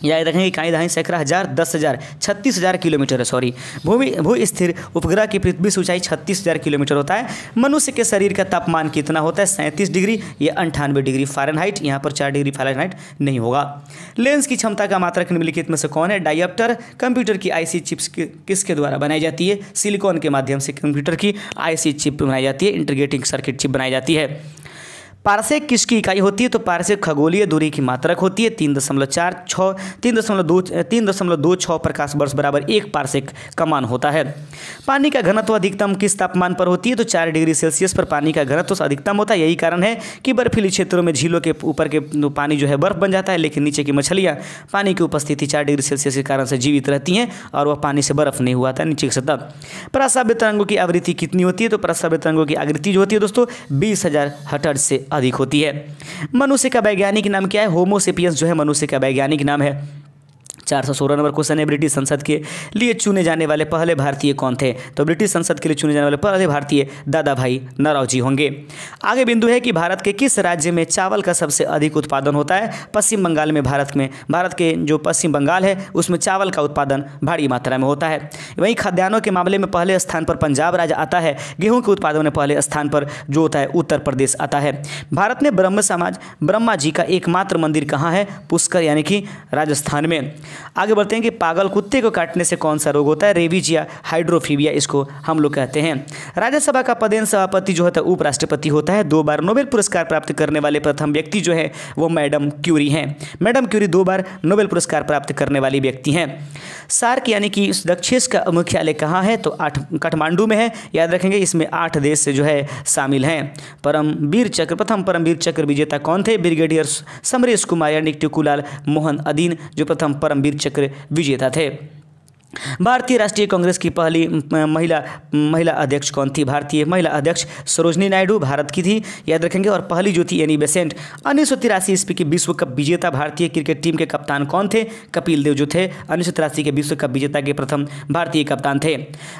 याद रखेंगे इकाई दहाई सैकड़ा हज़ार दस हज़ार छत्तीस हज़ार किलोमीटर है सॉरी। भूमि भू स्थिर उपग्रह की पृथ्वी से ऊंचाई छत्तीस हज़ार किलोमीटर होता है। मनुष्य के शरीर का तापमान कितना होता है, सैंतीस डिग्री या अंठानवे डिग्री फ़ारेनहाइट, यहाँ पर चार डिग्री फ़ारेनहाइट नहीं होगा। लेंस की क्षमता का मात्रक निम्नलिखित में से कौन है, डायोप्टर। कंप्यूटर की आईसी चिप्स किसके द्वारा बनाई जाती है, सिलिकॉन के माध्यम से कंप्यूटर की आईसी चिप बनाई जाती है, इंटीग्रेटिंग सर्किट चिप बनाई जाती है। पार्सेक किसकी इकाई होती है, तो पार्सेक खगोलीय दूरी की मात्रक होती है। तीन दशमलव चार छः तीन दशमलव दो तीन दशमलव दो छः प्रकाश वर्ष बराबर एक पार्सेक का मान होता है। पानी का घनत्व अधिकतम किस तापमान पर होती है, तो चार डिग्री सेल्सियस पर पानी का घनत्व अधिकतम होता है। यही कारण है कि बर्फीली क्षेत्रों में झीलों के ऊपर के पानी जो है बर्फ बन जाता है, लेकिन नीचे की मछलियाँ पानी की उपस्थिति चार डिग्री सेल्सियस के कारण से जीवित रहती हैं और वह पानी से बर्फ नहीं हुआ था नीचे की सतह। प्रसार तरंगों की आवृत्ति कितनी होती है, तो प्रसार तरंगों की आवृत्ति जो होती है दोस्तों बीस हज़ार हर्ट्ज से अधिक होती है। मनुष्य का वैज्ञानिक नाम क्या है, होमो सेपियंस जो है मनुष्य का वैज्ञानिक नाम है। चार सौ सोलह नंबर क्वेश्चन है, ब्रिटिश संसद के लिए चुने जाने वाले पहले भारतीय कौन थे, तो ब्रिटिश संसद के लिए चुने जाने वाले पहले भारतीय दादा भाई नौरोजी जी होंगे। आगे बिंदु है कि भारत के किस राज्य में चावल का सबसे अधिक उत्पादन होता है, पश्चिम बंगाल में। भारत में भारत के जो पश्चिम बंगाल है उसमें चावल का उत्पादन भारी मात्रा में होता है। वहीं खाद्यान्नों के मामले में पहले स्थान पर पंजाब राज्य आता है। गेहूँ के उत्पादन में पहले स्थान पर जो होता है उत्तर प्रदेश आता है। भारत में ब्रह्म समाज ब्रह्मा जी का एकमात्र मंदिर कहाँ है, पुष्कर यानी कि राजस्थान में। आगे बढ़ते हैं कि पागल कुत्ते को काटने से कौन सा रोग होता है, रेबीजिया हाइड्रोफीबिया इसको हम लोग कहते हैं। राज्यसभा का पदेन सभापति जो होता है उपराष्ट्रपति होता है। दो बार नोबेल पुरस्कार प्राप्त करने वाले प्रथम व्यक्ति जो है वो मैडम क्यूरी हैं। मैडम क्यूरी दो बार नोबेल पुरस्कार प्राप्त करने वाली व्यक्ति हैं। सार्क यानी कि दक्षिण का मुख्यालय कहाँ है, तो आठ काठमांडू में है। याद रखेंगे इसमें आठ देश से जो है शामिल हैं। परमवीर चक्र प्रथम परमवीर चक्र विजेता कौन थे, ब्रिगेडियर समरेश कुमार यानी टिकूलाल मोहन अधीन जो प्रथम परम वीर चक्र विजेता थे। भारतीय राष्ट्रीय कांग्रेस की पहली महिला महिला अध्यक्ष कौन थी, भारतीय महिला अध्यक्ष सरोजनी नायडू भारत की थी। याद रखेंगे। और पहली जो थी एनी बेसेंट। उन्नीस सौ तिरासी ईस्वी के विश्व कप विजेता भारतीय क्रिकेट टीम के कप्तान कौन थे, कपिल देव जो थे उन्नीस सौ तिरासी के विश्व कप विजेता के प्रथम भारतीय कप्तान थे।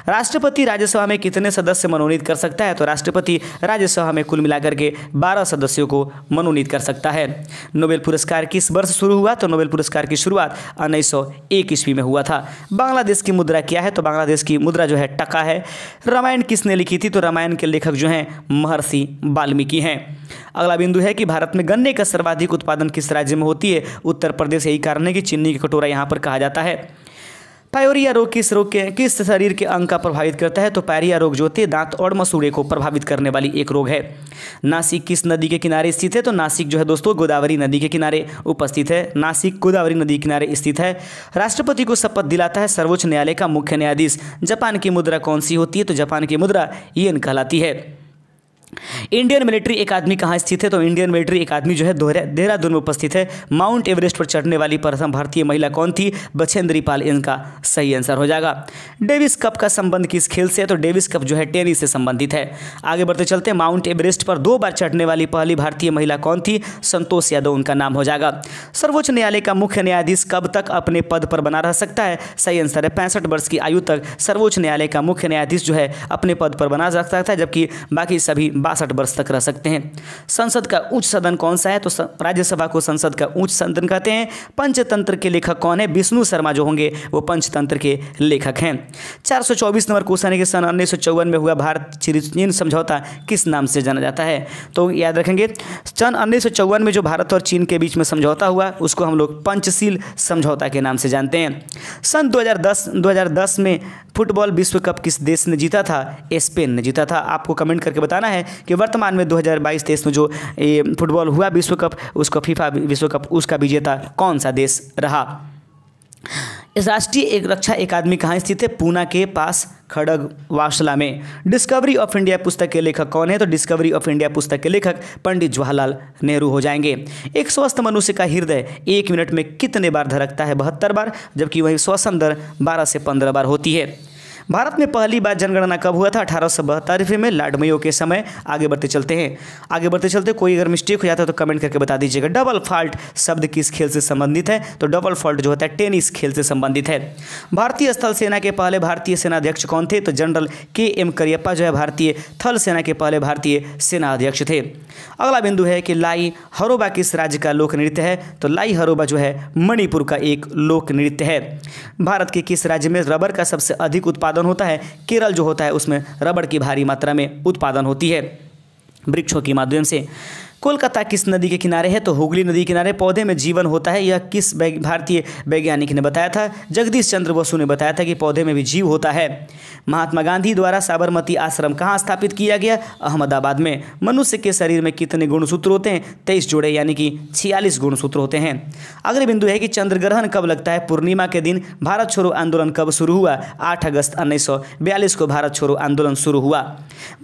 राष्ट्रपति राज्यसभा में कितने सदस्य मनोनीत कर सकता है, तो राष्ट्रपति राज्यसभा में कुल मिलाकर के बारह सदस्यों को मनोनीत कर सकता है। नोबेल पुरस्कार किस वर्ष शुरू हुआ, तो नोबेल पुरस्कार की शुरुआत उन्नीस सौ एक ईस्वी में हुआ था। बांग्ला देश की मुद्रा क्या है, तो बांग्लादेश की मुद्रा जो है टका है। रामायण किसने लिखी थी, तो रामायण के लेखक जो हैं महर्षि वाल्मीकि हैं। अगला बिंदु है कि भारत में गन्ने का सर्वाधिक उत्पादन किस राज्य में होती है, उत्तर प्रदेश। यही कारण है कि चीनी का कटोरा यहाँ पर कहा जाता है। पायरिया रोग किस रोग के किस शरीर के अंग का प्रभावित करता है, तो पायरिया रोग जो होते हैं दांत और मसूड़े को प्रभावित करने वाली एक रोग है। नासिक किस नदी के किनारे स्थित है, तो नासिक जो है दोस्तों गोदावरी नदी के किनारे उपस्थित है। नासिक गोदावरी नदी के किनारे स्थित है। राष्ट्रपति को शपथ दिलाता है सर्वोच्च न्यायालय का मुख्य न्यायाधीश। जापान की मुद्रा कौन सी होती है, तो जापान की मुद्रा येन कहलाती है। इंडियन मिलिट्री एकेडमी कहाँ स्थित है, तो इंडियन मिलिट्री एकेडमी जो है देहरादून में उपस्थित है। माउंट एवरेस्ट पर चढ़ने वाली प्रथम भारतीय महिला कौन थी, बछेंद्री पाल इनका सही आंसर हो जाएगा। डेविस कप का संबंध किस खेल से है, तो डेविस कप जो है टेनिस से संबंधित है। आगे बढ़ते चलते हैं, माउंट एवरेस्ट पर दो बार चढ़ने वाली पहली भारतीय महिला कौन थी, संतोष यादव उनका नाम हो जाएगा। सर्वोच्च न्यायालय का मुख्य न्यायाधीश कब तक अपने पद पर बना रह सकता है, सही आंसर है पैंसठ वर्ष की आयु तक सर्वोच्च न्यायालय का मुख्य न्यायाधीश जो है अपने पद पर बना रख सकता है, जबकि बाकी सभी बासठ वर्ष तक रह सकते हैं। संसद का उच्च सदन कौन सा है? तो राज्यसभा को संसद का उच्च सदन कहते हैं। पंचतंत्र के लेखक कौन है? विष्णु शर्मा जो होंगे वो पंचतंत्र के लेखक हैं। चार सौ चौबीस नंबर क्वेश्चन है कि सन उन्नीस सौ चौवन में हुआ भारत चीन समझौता किस नाम से जाना जाता है? तो याद रखेंगे सन उन्नीस सौ चौवन में जो भारत और चीन के बीच में समझौता हुआ उसको हम लोग पंचशील समझौता के नाम से जानते हैं। सन दो हज़ार दस में फुटबॉल विश्व कप किस देश ने जीता था? स्पेन ने जीता था। आपको कमेंट करके बताना है कि वर्तमान में दो हज़ार बाईस तेईस में जो फुटबॉल हुआ विश्व कप उसका फीफा विश्व कप उसका विजेता कौन सा देश रहा? राष्ट्रीय एक रक्षा अकादमी कहाँ स्थित है? पूना के पास खड़गवासला में। डिस्कवरी ऑफ इंडिया पुस्तक के लेखक कौन है? तो डिस्कवरी ऑफ इंडिया पुस्तक के लेखक पंडित जवाहरलाल नेहरू हो जाएंगे। एक स्वस्थ मनुष्य का हृदय एक मिनट में कितने बार धड़कता है? बहत्तर बार। जबकि वही श्वसन दर बारह से पंद्रह बार होती है। भारत में पहली बार जनगणना कब हुआ था? अठारह सौ बहत्तर ईस्वी में लॉर्ड मेयो के समय। आगे बढ़ते चलते हैं आगे बढ़ते चलते कोई अगर मिस्टेक हो जाता है तो कमेंट करके बता दीजिएगा। डबल फॉल्ट शब्द किस खेल से संबंधित है? तो डबल फॉल्ट जो होता है टेनिस खेल से संबंधित है। भारतीय स्थल सेना के पहले भारतीय सेनाध्यक्ष कौन थे? तो जनरल के एम करियप्पा जो है भारतीय थल सेना के पहले भारतीय सेनाध्यक्ष थे। अगला बिंदु है कि लाई हरोबा किस राज्य का लोक नृत्य है? तो लाई हरोबा जो है मणिपुर का एक लोक नृत्य है। भारत के किस राज्य में रबर का सबसे अधिक उत्पादन होता है? केरल जो होता है उसमें रबड़ की भारी मात्रा में उत्पादन होती है वृक्षों के माध्यम से। कोलकाता किस नदी के किनारे है? तो हुगली नदी के किनारे। पौधे में जीवन होता है यह किस भारतीय वैज्ञानिक ने बताया था? जगदीश चंद्र बसु ने बताया था कि पौधे में भी जीव होता है। महात्मा गांधी द्वारा साबरमती आश्रम कहाँ स्थापित किया गया? अहमदाबाद में। मनुष्य के शरीर में कितने गुणसूत्र होते हैं? तेईस जोड़े यानी कि छियालीस गुणसूत्र होते हैं। अगले बिंदु है कि चंद्रग्रहण कब लगता है? पूर्णिमा के दिन। भारत छोड़ो आंदोलन कब शुरू हुआ? आठ अगस्त उन्नीस सौ बयालीस को भारत छोड़ो आंदोलन शुरू हुआ।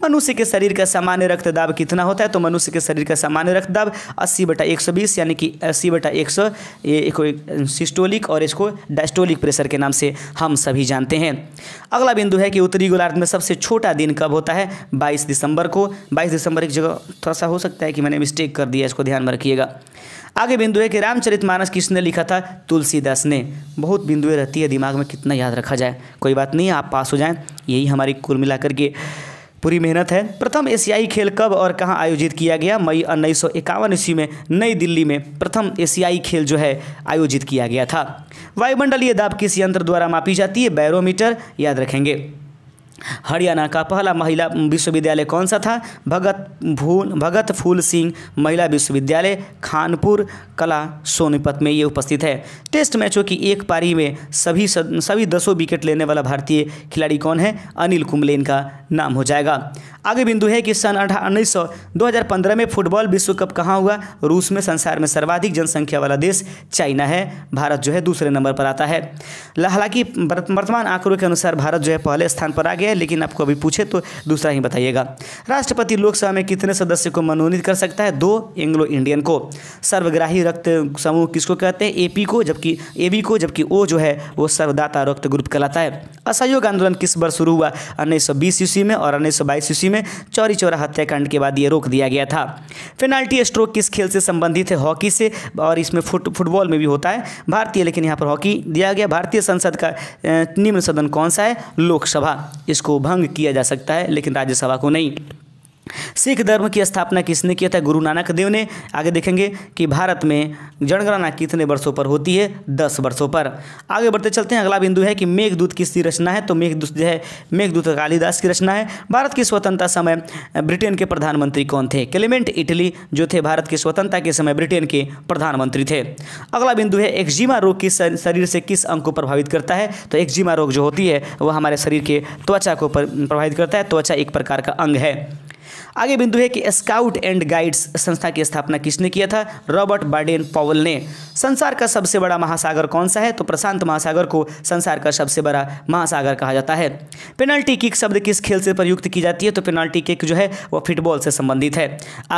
मनुष्य के शरीर का सामान्य रक्तदाब कितना होता है? तो मनुष्य के शरीर का सामान्य रक्तदाब अस्सी बटा एक सौ बीस यानी कि अस्सी बटा एक सौ सिस्टोलिक और इसको डायस्टोलिक प्रेशर के नाम से हम सभी जानते हैं। अगला बिंदु है कि उत्तरी गोलार्ध में सबसे छोटा दिन कब होता है? बाईस दिसंबर को। बाईस दिसंबर एक जगह थोड़ा सा हो सकता है कि मैंने मिस्टेक कर दिया, इसको ध्यान में रखिएगा। आगे बिंदु है कि रामचरितमानस किसने लिखा था? तुलसीदास ने। बहुत बिंदुएं रहती है दिमाग में, कितना याद रखा जाए। कोई बात नहीं, आप पास हो जाएं, यही हमारी कुल मिलाकर के पूरी मेहनत है। प्रथम एशियाई खेल कब और कहां आयोजित किया गया? मई उन्नीस सौ इक्यावन ईस्वी में नई दिल्ली में प्रथम एशियाई खेल जो है आयोजित किया गया था। वायुमंडलीय दाब किस यंत्र द्वारा मापी जाती है? बैरोमीटर। याद रखेंगे। हरियाणा का पहला महिला विश्वविद्यालय कौन सा था? भगत फूल भगत फूल सिंह महिला विश्वविद्यालय खानपुर कला सोनीपत में ये उपस्थित है। टेस्ट मैचों की एक पारी में सभी सभी दसों विकेट लेने वाला भारतीय खिलाड़ी कौन है? अनिल कुंबले इनका नाम हो जाएगा। आगे बिंदु है कि सन उन्नीस सौ दो हज़ार पंद्रह में फुटबॉल विश्व कप कहाँ हुआ? रूस में। संसार में सर्वाधिक जनसंख्या वाला देश चाइना है। भारत जो है दूसरे नंबर पर आता है। हालांकि वर्तमान आंकड़ों के अनुसार भारत जो है पहले स्थान पर आ गया, लेकिन आपको अभी पूछे तो दूसरा ही बताइएगा। राष्ट्रपति लोकसभा में कितने सदस्य को मनोनीत कर सकता है? दो एंग्लो इंडियन को। सर्वग्राही रक्त समूह किसको कहते हैं? एपी को। जबकि एबी को जबकि ओ जो है वो सर्वदाता रक्त ग्रुप कहलाता है। असहयोग आंदोलन किस वर्ष शुरू हुआ? उन्नीस सौ बीस ईस्वी में और उन्नीस सौ बाईस ईस्वी में चौरी चौरा हत्याकांड के बाद ये रोक दिया गया था। पेनाल्टी स्ट्रोक किस खेल से संबंधित है? हॉकी से, और इसमें फुट फुटबॉल में भी होता है भारतीय, लेकिन यहाँ पर हॉकी दिया गया। भारतीय संसद का निम्न सदन कौन सा है? लोकसभा। इसको भंग किया जा सकता है लेकिन राज्यसभा को नहीं। सिख धर्म की स्थापना किसने किया था? गुरु नानक देव ने। आगे देखेंगे कि भारत में जनगणना कितने वर्षों पर होती है? दस वर्षों पर। आगे बढ़ते चलते हैं। अगला बिंदु है कि मेघदूत किसकी रचना है? तो मेघदूत जो है मेघदूत कालिदास की रचना है। भारत की स्वतंत्रता समय ब्रिटेन के प्रधानमंत्री कौन थे? क्लेमेंट इटली जो थे भारत की स्वतंत्रता के समय ब्रिटेन के प्रधानमंत्री थे। अगला बिंदु है एक्जिमा रोग किस शरीर से किस अंग को प्रभावित करता है? तो एक्जिमा रोग जो होती है वह हमारे शरीर के त्वचा को प्रभावित करता है। त्वचा एक प्रकार का अंग है। आगे बिंदु है कि स्काउट एंड गाइड्स संस्था की स्थापना किसने किया था? रॉबर्ट बार्डेन पावल ने। संसार का सबसे बड़ा महासागर कौन सा है? तो प्रशांत महासागर को संसार का सबसे बड़ा महासागर कहा जाता है। पेनल्टी किक शब्द किस खेल से प्रयुक्त की जाती है? तो पेनल्टी किक जो है वह फुटबॉल से संबंधित है।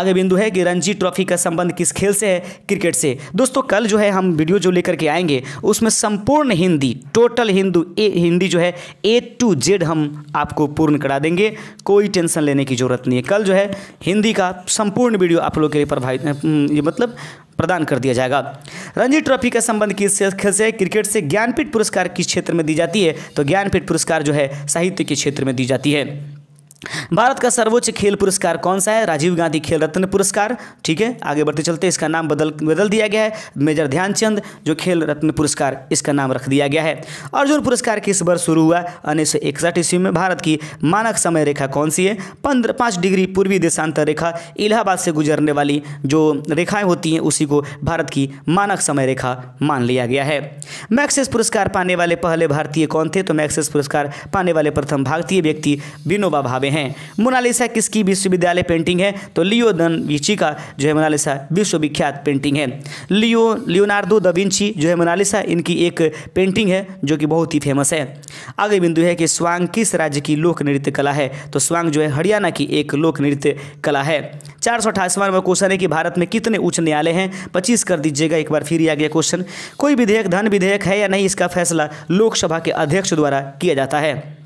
आगे बिंदु है कि रणजी ट्रॉफी का संबंध किस खेल से है? क्रिकेट से। दोस्तों कल जो है हम वीडियो जो लेकर के आएंगे उसमें संपूर्ण हिंदी टोटल हिंदू हिंदी जो है ए टू जेड हम आपको पूर्ण करा देंगे, कोई टेंशन लेने की जरूरत नहीं है। कल जो है हिंदी का संपूर्ण वीडियो आप लोगों के लिए प्रभावित ये मतलब प्रदान कर दिया जाएगा। रणजी ट्रॉफी का संबंध किस खेल से? क्रिकेट से। ज्ञानपीठ पुरस्कार किस क्षेत्र में दी जाती है? तो ज्ञानपीठ पुरस्कार जो है साहित्य के क्षेत्र में दी जाती है। भारत का सर्वोच्च खेल पुरस्कार कौन सा है? राजीव गांधी खेल रत्न पुरस्कार। ठीक है, आगे बढ़ते चलते इसका नाम बदल बदल दिया गया है, मेजर ध्यानचंद जो खेल रत्न पुरस्कार इसका नाम रख दिया गया है। अर्जुन पुरस्कार किस वर्ष शुरू हुआ? उन्नीस सौ इकसठ ईस्वी में। भारत की मानक समय रेखा कौन सी है? पंद्रह पाँच डिग्री पूर्वी देशांतर रेखा। इलाहाबाद से गुजरने वाली जो रेखाएँ होती हैं उसी को भारत की मानक समय रेखा मान लिया गया है। मैग्सेसे पुरस्कार पाने वाले पहले भारतीय कौन थे? तो मैग्सेसे पुरस्कार पाने वाले प्रथम भारतीय व्यक्ति विनोबा भावे हैं। मोनालिसा किसकी विश्वविद्यालय पेंटिंग है? तो लियो दा विंची का जो है मोनालिसा विश्वविख्यात पेंटिंग है। लियो लियोनार्डो दा विंची जो है मोनालिसा, इनकी एक पेंटिंग है जो कि बहुत ही फेमस है। आगे बिंदु है कि स्वांग किस राज्य की लोक नृत्य कला है? तो स्वांग जो है हरियाणा की एक लोक नृत्य कला है। चार सौ अठासीवां क्वेश्चन है कि भारत में कितने उच्च न्यायालय हैं? पच्चीस कर दीजिएगा। एक बार फिर आ गया क्वेश्चन। कोई विधेयक धन विधेयक है या नहीं, इसका फैसला लोकसभा के अध्यक्ष द्वारा किया जाता है।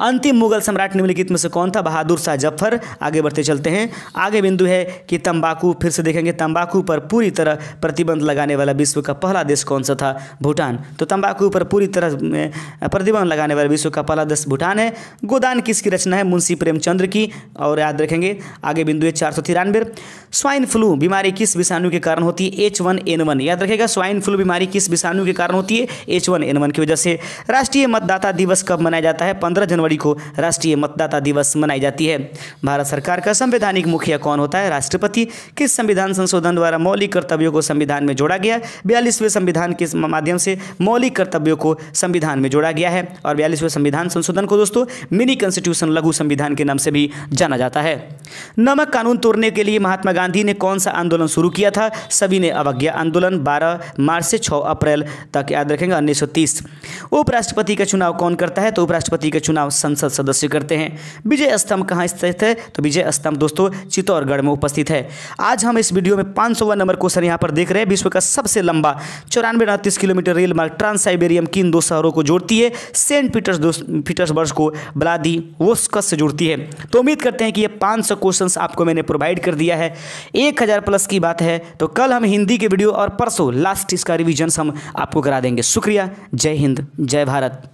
अंतिम मुगल सम्राट निम्नलिखित में से कौन था? बहादुर शाह जफर। आगे बढ़ते चलते हैं। आगे बिंदु है कि तंबाकू, फिर से देखेंगे, तंबाकू पर पूरी तरह प्रतिबंध लगाने वाला विश्व का पहला देश कौन सा था? भूटान। तो तंबाकू पर पूरी तरह प्रतिबंध लगाने वाला विश्व का पहला देश भूटान है। गोदान किसकी रचना है? मुंशी प्रेमचंद्र की, और याद रखेंगे। आगे बिंदु है चार सौ तिरानवे। स्वाइन फ्लू बीमारी किस विषाणु के कारण होती है? H one N one. याद रखेगा, स्वाइन फ्लू बीमारी किस विषाणु के कारण होती है? एच वन एन वन की वजह से। राष्ट्रीय मतदाता दिवस कब मनाया जाता है? पंद्रह जनवरी को राष्ट्रीय मतदाता दिवस मनाई जाती है। भारत सरकार का संवैधानिक मुखिया कौन होता है? राष्ट्रपति। किस संविधान संशोधन द्वारा मौलिक कर्तव्यों को संविधान में जोड़ा गया? बयालीसवें संविधान के माध्यम से मौलिक कर्तव्यों को संविधान में जोड़ा गया है। और बयालीसवें संविधान संशोधन को दोस्तों मिनी कॉन्स्टिट्यूशन, लघु संविधान के नाम से भी जाना जाता है। नमक कानून तोड़ने के लिए महात्मा गांधी ने कौन सा आंदोलन शुरू किया था? सविनय अवज्ञा आंदोलन। बारह मार्च से छः अप्रैल तक, याद रखेंगे, उन्नीस सौ तीस। उपराष्ट्रपति का चुनाव कौन करता है? तो उपराष्ट्रपति के चुनाव संसद सदस्य करते हैं। विजय स्तंभ कहाँ स्थित है? तो विजय स्तंभ दोस्तों चित्तौड़गढ़ में उपस्थित है। आज हम इस वीडियो में पाँच सौवा नंबर क्वेश्चन यहाँ पर देख रहे हैं। विश्व का सबसे लंबा चौरानवे उनतीस किलोमीटर रेल मार्ग ट्रांस साइबेरियम किन दो शहरों को जोड़ती है? सेंट पीटर्स पीटर्सबर्ग को व्लादिवोस्तोक से जोड़ती है। तो उम्मीद करते हैं कि ये पाँच सौ क्वेश्चन आपको मैंने प्रोवाइड कर दिया है। एक हज़ार प्लस की बात है। तो कल हम हिंदी के वीडियो और परसों लास्ट इसका रिविजन हम आपको करा देंगे। शुक्रिया। जय हिंद, जय भारत।